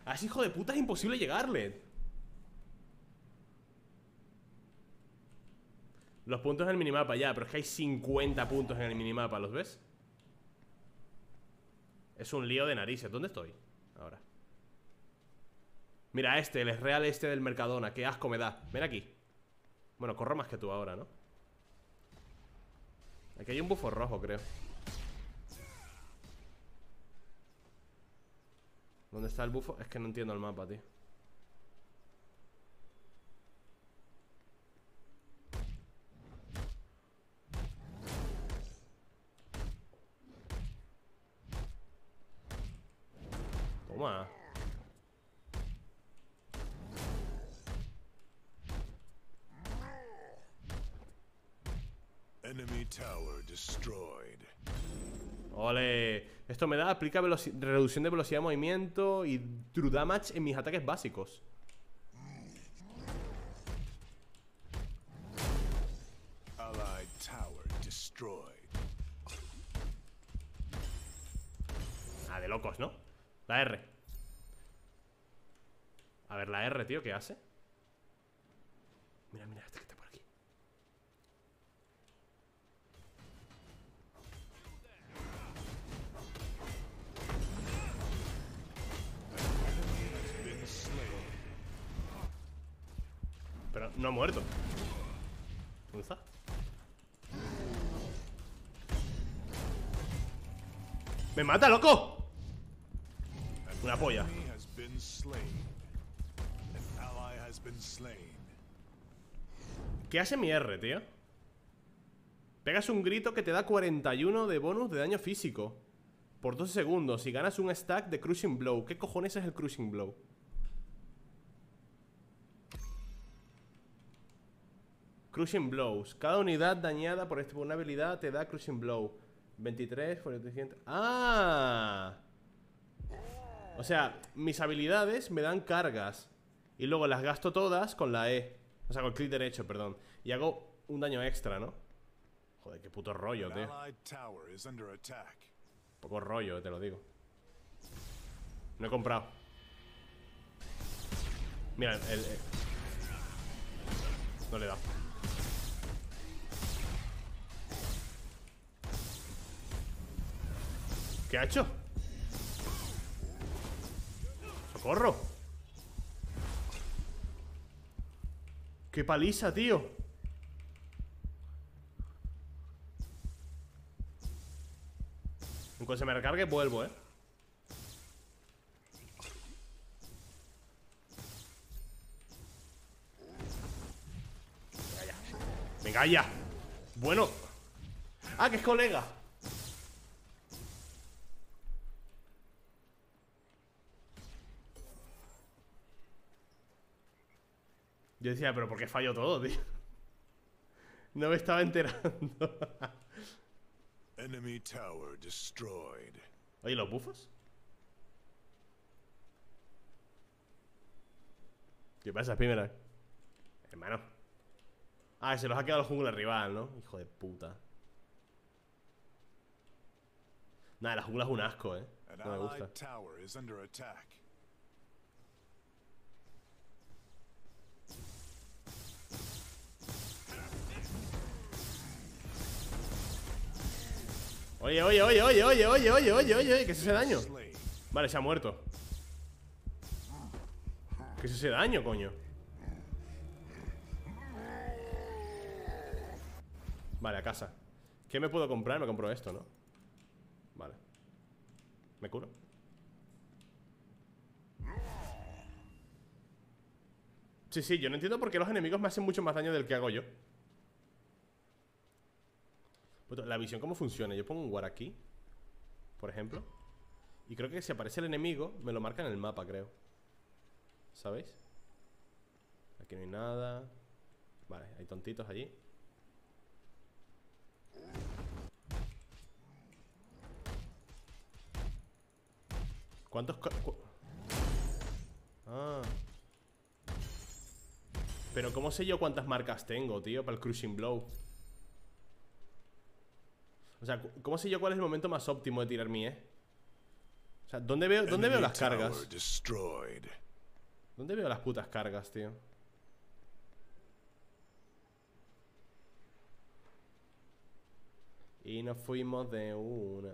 A ese hijo de puta es imposible llegarle. Los puntos en el minimapa, ya, pero es que hay 50 puntos en el minimapa, ¿los ves? Es un lío de narices, ¿dónde estoy? Ahora. Mira, el real del Mercadona, qué asco me da, ven aquí. Bueno, corro más que tú ahora, ¿no? Aquí hay un bufo rojo, creo. ¿Dónde está el bufo? Es que no entiendo el mapa, tío. Toma. Enemy tower destroyed. Ole. Esto me da, aplica reducción de velocidad de movimiento y true damage en mis ataques básicos. Allied tower destroyed. Ah, de locos, ¿no? La R. A ver, la R, tío, ¿qué hace? Mira, mira, este que está por aquí. Pero no ha muerto. ¿Dónde está? ¡Me mata, loco! Una polla. ¿Qué hace mi R, tío? Pegas un grito que te da 41 de bonus de daño físico por 12 segundos y ganas un stack de Crushing Blow. ¿Qué cojones es el Crushing Blow? Crushing Blows. Cada unidad dañada por una habilidad te da Crushing Blow. 23, 43... ¡Ah! O sea, mis habilidades me dan cargas y luego las gasto todas con la E. O sea, con el clic derecho, perdón. Y hago un daño extra, ¿no? Joder, qué puto rollo, tío. Poco rollo, te lo digo. No he comprado. Mira, el... No le he dado. ¿Qué ha hecho? ¡Socorro! ¡Qué paliza, tío! En cuanto se me recargue, vuelvo, ¿eh? Venga ya. ¡Venga ya! Bueno. ¡Ah, que es colega! Yo decía, pero ¿por qué falló todo, tío? No me estaba enterando. Enemy tower destroyed. Oye, ¿los bufos? ¿Qué pasa, Spimerak? Hermano. Ah, se los ha quedado el jungla rival, ¿no? Hijo de puta. Nada, la jungla es un asco, ¿eh? No me gusta. Oye, oye, oye, oye, oye, oye, oye, oye, oye, que es ese daño. Vale, se ha muerto. ¿Qué es ese daño, coño? Vale, a casa. ¿Qué me puedo comprar? Me compro esto, ¿no? Vale. ¿Me curo? Sí, sí, yo no entiendo por qué los enemigos me hacen mucho más daño del que hago yo. La visión, ¿cómo funciona? Yo pongo un guard aquí, por ejemplo, y creo que si aparece el enemigo me lo marca en el mapa, creo. ¿Sabéis? Aquí no hay nada. Vale, hay tontitos allí. ¿Cuántos? Ah. Pero ¿cómo sé yo cuántas marcas tengo, tío? Para el Crushing Blow. O sea, ¿cómo sé yo cuál es el momento más óptimo de tirar mi E? O sea, ¿dónde veo las cargas? ¿Dónde veo las putas cargas, tío? Y nos fuimos de una.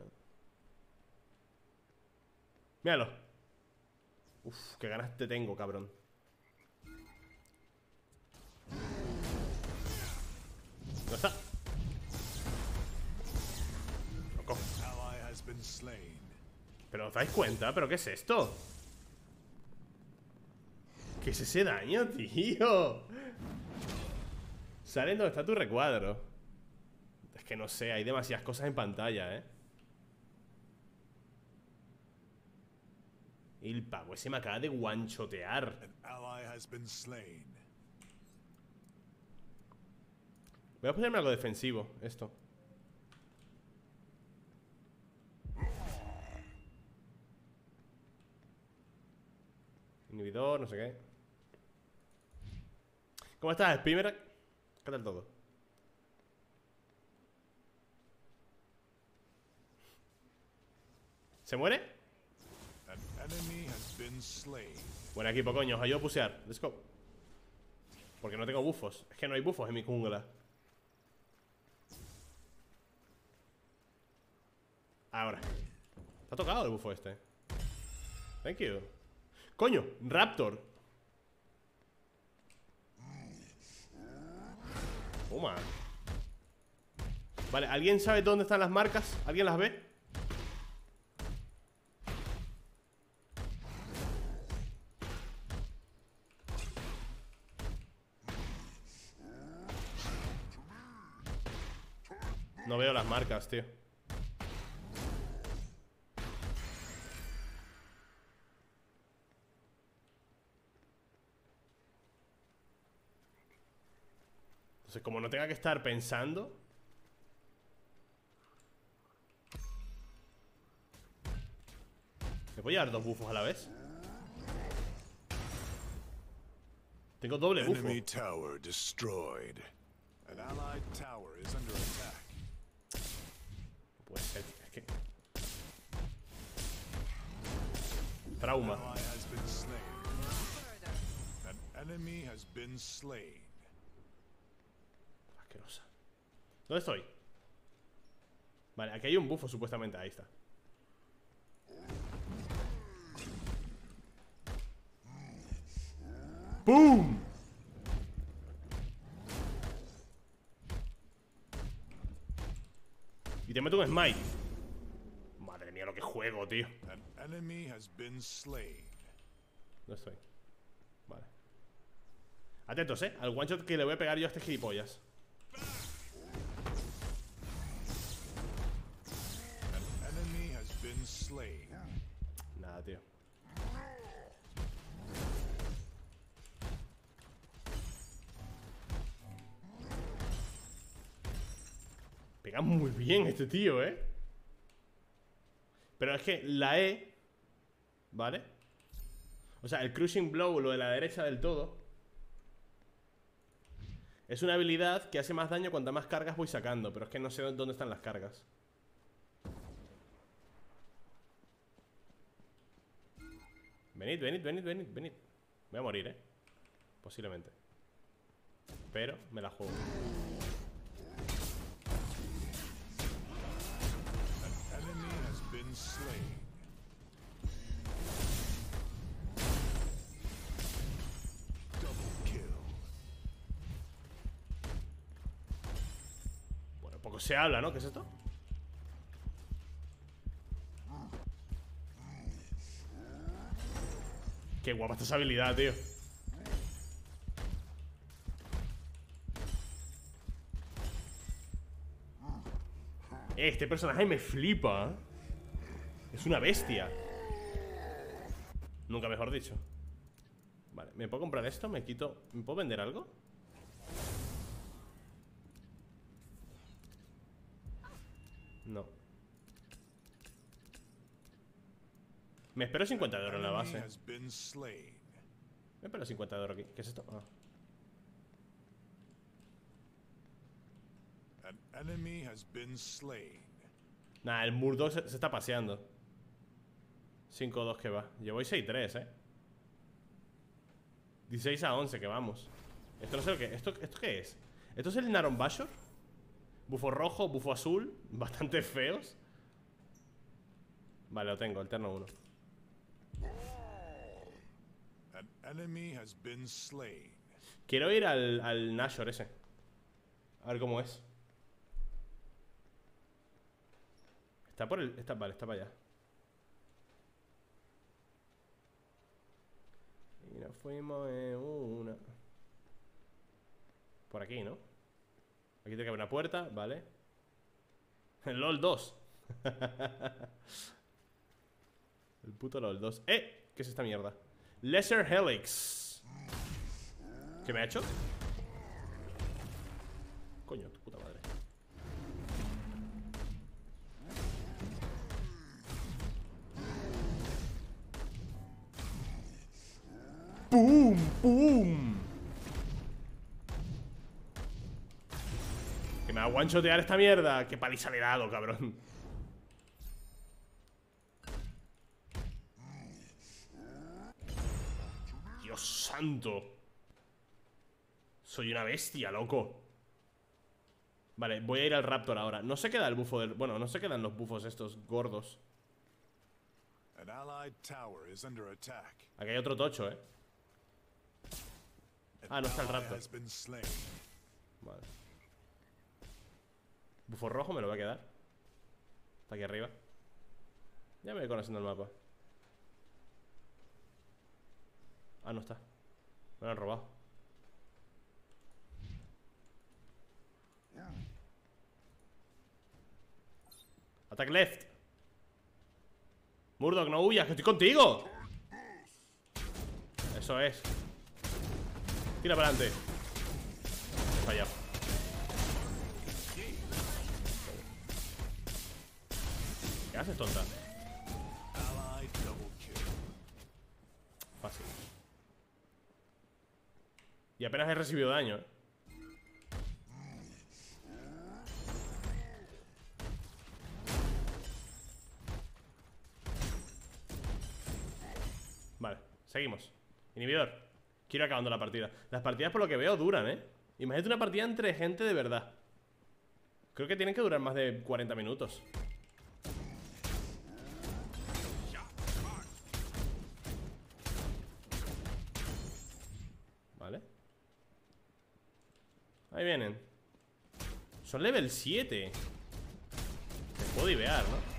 Míralo. Uf, qué ganas te tengo, cabrón. ¿Dónde está? Loco. ¿Pero os dais cuenta? ¿Pero qué es esto? ¿Qué es ese daño, tío? Salen donde está tu recuadro. Es que no sé, hay demasiadas cosas en pantalla, ¿eh? El pavo ese me acaba de guanchotear. Voy a ponerme algo defensivo, esto. Inhibidor, no sé qué. ¿Cómo estás, Spimerak? ¿Qué tal todo? ¿Se muere? Buen equipo, coño, os ayudo a pusear. Let's go. Porque no tengo bufos. Es que no hay bufos en mi jungla. Ahora. Está tocado el bufo este. Thank you. ¡Coño! ¡Raptor! Toma. Vale, ¿alguien sabe dónde están las marcas? ¿Alguien las ve? No veo las marcas, tío. Entonces, como no tenga que estar pensando. ¿Me puedo llevar dos bufos a la vez? Tengo doble bufo. Pues es que... Trauma. Asquerosa. ¿Dónde estoy? Vale, aquí hay un bufo supuestamente. Ahí está. ¡Pum! Y te meto un smite. Madre mía, lo que juego, tío. No estoy. Vale. Atentos, al one shot que le voy a pegar yo a este gilipollas. Nada, tío. Pega muy bien este tío, ¿eh? Pero es que la E, ¿vale? O sea, el Crushing Blow, lo de la derecha del todo, es una habilidad que hace más daño cuanta más cargas voy sacando. Pero es que no sé dónde están las cargas. Venid, venid, venid, venid, venid. Voy a morir, ¿eh? Posiblemente. Pero me la juego. Bueno, poco se habla, ¿no? ¿Qué es esto? Qué guapa esta habilidad, tío. Este personaje me flipa, ¿eh? Es una bestia. Nunca mejor dicho. Vale, ¿me puedo comprar esto? Me quito. ¿Me puedo vender algo? No. Me espero 50 de oro en la base. Me espero 50 de oro aquí. ¿Qué es esto? Ah. Nah, el Murdock se está paseando. 5-2 que va. Yo voy 6-3, 16-11 que vamos. Esto no sé lo que... ¿Esto qué es? ¿Esto es el Naron Bashor? Bufo rojo, bufo azul. Bastante feos. Vale, lo tengo, el turno 1. Quiero ir al Nashor ese. A ver cómo es. Está por el... Vale, está para allá. Y nos fuimos en una. Por aquí, ¿no? Aquí tiene que haber una puerta, vale. El LOL 2. El puto LOL 2. ¡Eh! ¿Qué es esta mierda? Lesser Helix. ¿Qué me ha hecho? Coño, tu puta madre. ¡Pum! ¡Pum! Que me va a guanchotear esta mierda. ¡Qué paliza le he dado, cabrón! ¡Dios santo! Soy una bestia, loco. Vale, voy a ir al Raptor ahora. No se queda el bufo del... Bueno, no se quedan los bufos estos gordos. Aquí hay otro tocho, eh. Ah, no está el Raptor. Vale. Bufo rojo me lo va a quedar. Está aquí arriba. Ya me voy conociendo el mapa. Ah, no está. Me lo han robado. Attack left. Murdock, no huyas, que estoy contigo. Eso es. Tira para adelante. He fallado. ¿Qué haces, tonta? Fácil. Y apenas he recibido daño, ¿eh? Vale, seguimos. Inhibidor. Quiero ir acabando la partida. Las partidas por lo que veo duran, ¿eh? Imagínate una partida entre gente de verdad. Creo que tienen que durar más de 40 minutos. Vale. Ahí vienen. Son level 7. Me puedo divear, ¿no?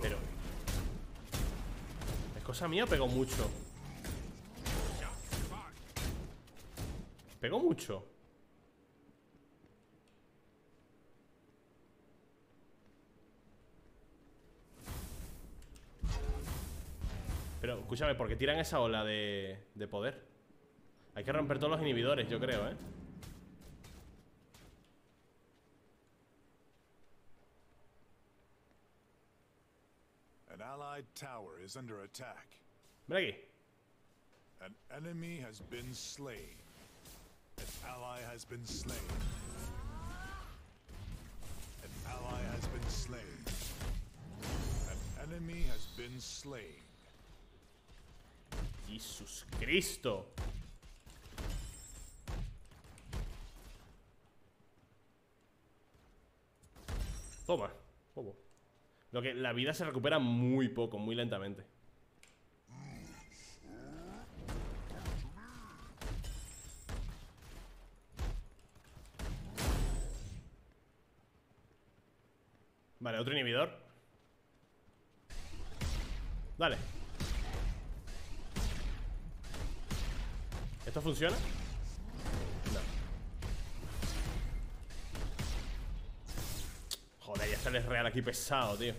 Pero es cosa mía, pegó mucho. Pegó mucho. Pero escúchame, ¿por qué tiran esa ola de poder? Hay que romper todos los inhibidores, yo creo, ¿eh? Ven aquí. Jesús Cristo. Toma, bobo. Lo que la vida se recupera muy poco, muy lentamente. Vale, otro inhibidor. Dale. ¿Esto funciona? No. es real aquí pesado, tío.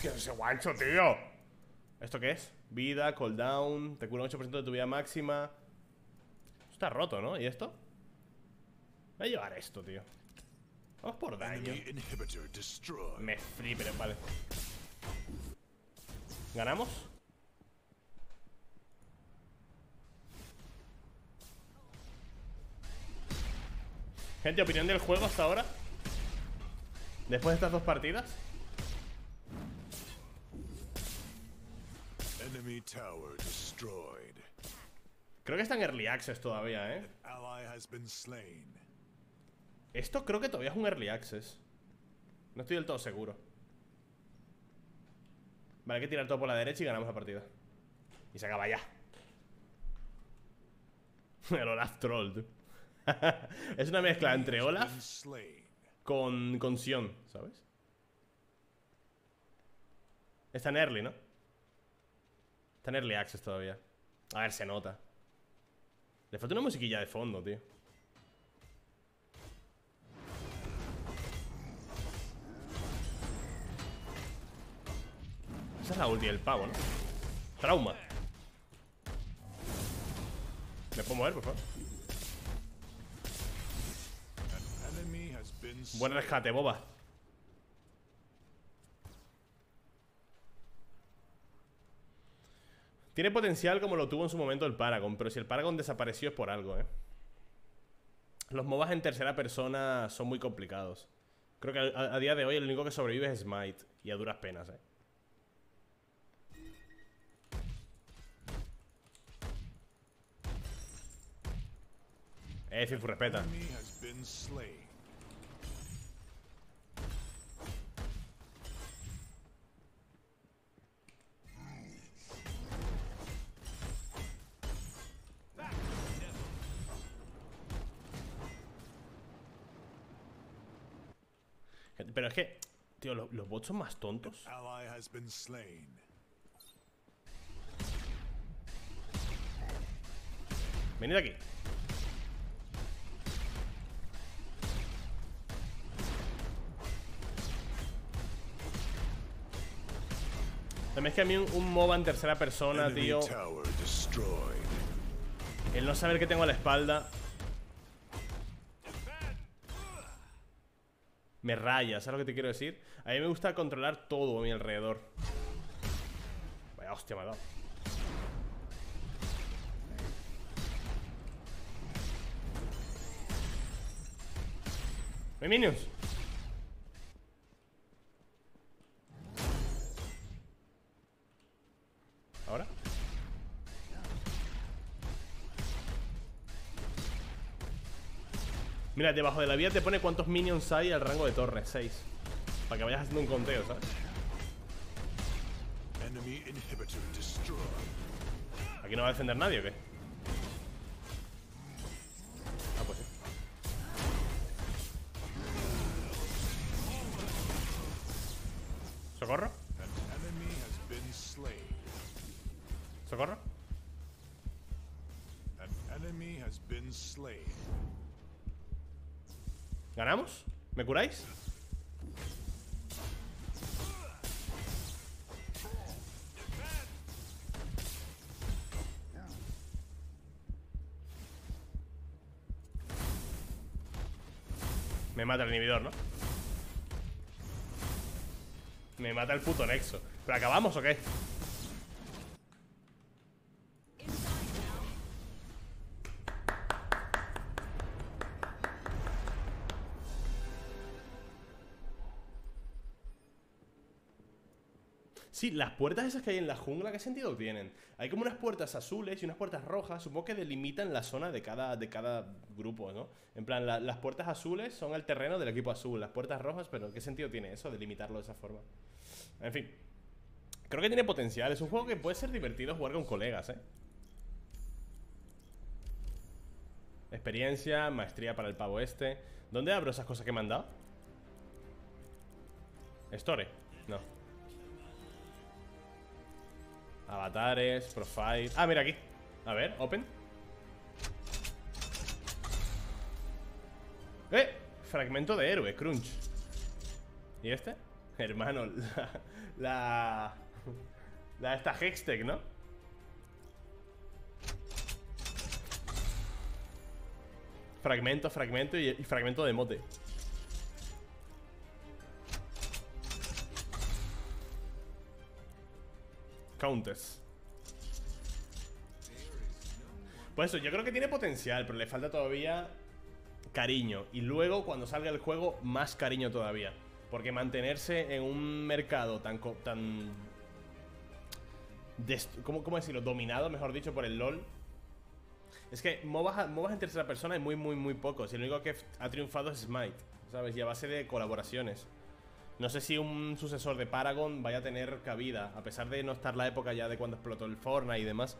¿Qué es ese guancho, tío? ¿Esto qué es? Vida, cooldown. Te cura un 8% de tu vida máxima. Esto está roto, ¿no? ¿Y esto? Voy a llevar esto, tío. Vamos por daño. Me flipen, vale. ¿Ganamos? Gente, opinión del juego hasta ahora. Después de estas dos partidas. Creo que está en Early Access todavía, ¿eh? Esto creo que todavía es un Early Access. No estoy del todo seguro. Vale, hay que tirar todo por la derecha y ganamos la partida. Y se acaba ya. El Olaf troll, tú. Es una mezcla entre Olaf con Sion, ¿sabes? Está en Early, ¿no? Está en Early Access todavía. A ver, se nota. Le falta una musiquilla de fondo, tío. Esa es la ulti del pavo, ¿no? Trauma. ¿Me puedo mover, por favor? Buen rescate, boba. Tiene potencial como lo tuvo en su momento el Paragon, pero si el Paragon desapareció es por algo, ¿eh? Los MOBAs en tercera persona son muy complicados. Creo que a día de hoy el único que sobrevive es Smite, y a duras penas, ¿eh? FIFU respeta. Pero es que, tío, los bots son más tontos. Venid aquí. También es que a mí un MOBA en tercera persona, tío, el no saber qué tengo a la espalda me raya, ¿sabes lo que te quiero decir? A mí me gusta controlar todo a mi alrededor. Vaya hostia me ha dado. ¡No hay minions! ¿Ahora? Mira, debajo de la vía te pone cuántos minions hay al rango de torre, 6. Para que vayas haciendo un conteo, ¿sabes? ¿Aquí no va a defender nadie o qué? Ah, pues sí. ¿Socorro? ¿Socorro? ¿Ganamos? ¿Me curáis? Me mata el inhibidor, ¿no? Me mata el puto Nexo. ¿Pero acabamos o qué? Sí, las puertas esas que hay en la jungla, ¿qué sentido tienen? Hay como unas puertas azules y unas puertas rojas. Supongo que delimitan la zona de cada grupo, ¿no? En plan, las puertas azules son el terreno del equipo azul. Las puertas rojas, pero ¿qué sentido tiene eso? Delimitarlo de esa forma. En fin, creo que tiene potencial. Es un juego que puede ser divertido jugar con colegas, ¿eh? Experiencia, maestría para el pavo este. ¿Dónde abro esas cosas que me han dado? ¿Store? No. Avatares, profile. Ah, mira aquí. A ver, open. Fragmento de héroe, crunch. ¿Y este? Hermano, esta Hextech, ¿no? Fragmento, fragmento y fragmento de mote. Countess. Pues eso, yo creo que tiene potencial, pero le falta todavía cariño. Y luego, cuando salga el juego, más cariño todavía. Porque mantenerse en un mercado tan ¿cómo decirlo? Dominado, mejor dicho, por el LoL. Es que MOBAs en tercera persona hay muy pocos. Y lo único que ha triunfado es Smite, ¿sabes? Y a base de colaboraciones. No sé si un sucesor de Paragon vaya a tener cabida, a pesar de no estar la época ya de cuando explotó el Fortnite y demás.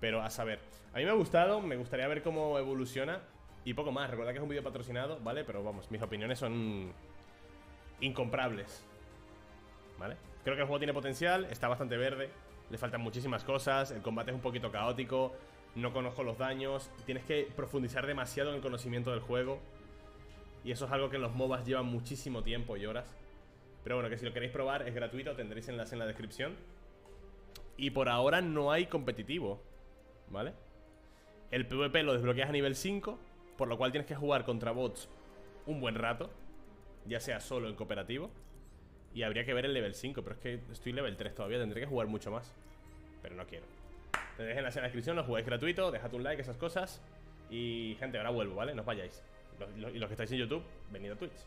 Pero a saber. A mí me ha gustado, me gustaría ver cómo evoluciona. Y poco más, recordad que es un vídeo patrocinado, ¿vale? Pero vamos, mis opiniones son incomprables, ¿vale? Creo que el juego tiene potencial, está bastante verde. Le faltan muchísimas cosas, el combate es un poquito caótico. No conozco los daños, tienes que profundizar demasiado en el conocimiento del juego. Y eso es algo que en los MOBAs lleva muchísimo tiempo y horas. Pero bueno, que si lo queréis probar es gratuito, tendréis enlace en la descripción. Y por ahora no hay competitivo, ¿vale? El PvP lo desbloqueas a nivel 5, por lo cual tienes que jugar contra bots un buen rato, ya sea solo en cooperativo. Y habría que ver el level 5, pero es que estoy level 3 todavía, tendré que jugar mucho más. Pero no quiero. Tendréis enlace en la descripción, lo jugáis gratuito, dejad un like, esas cosas. Y gente, ahora vuelvo, ¿vale? No os vayáis. Y los que estáis en YouTube, venid a Twitch.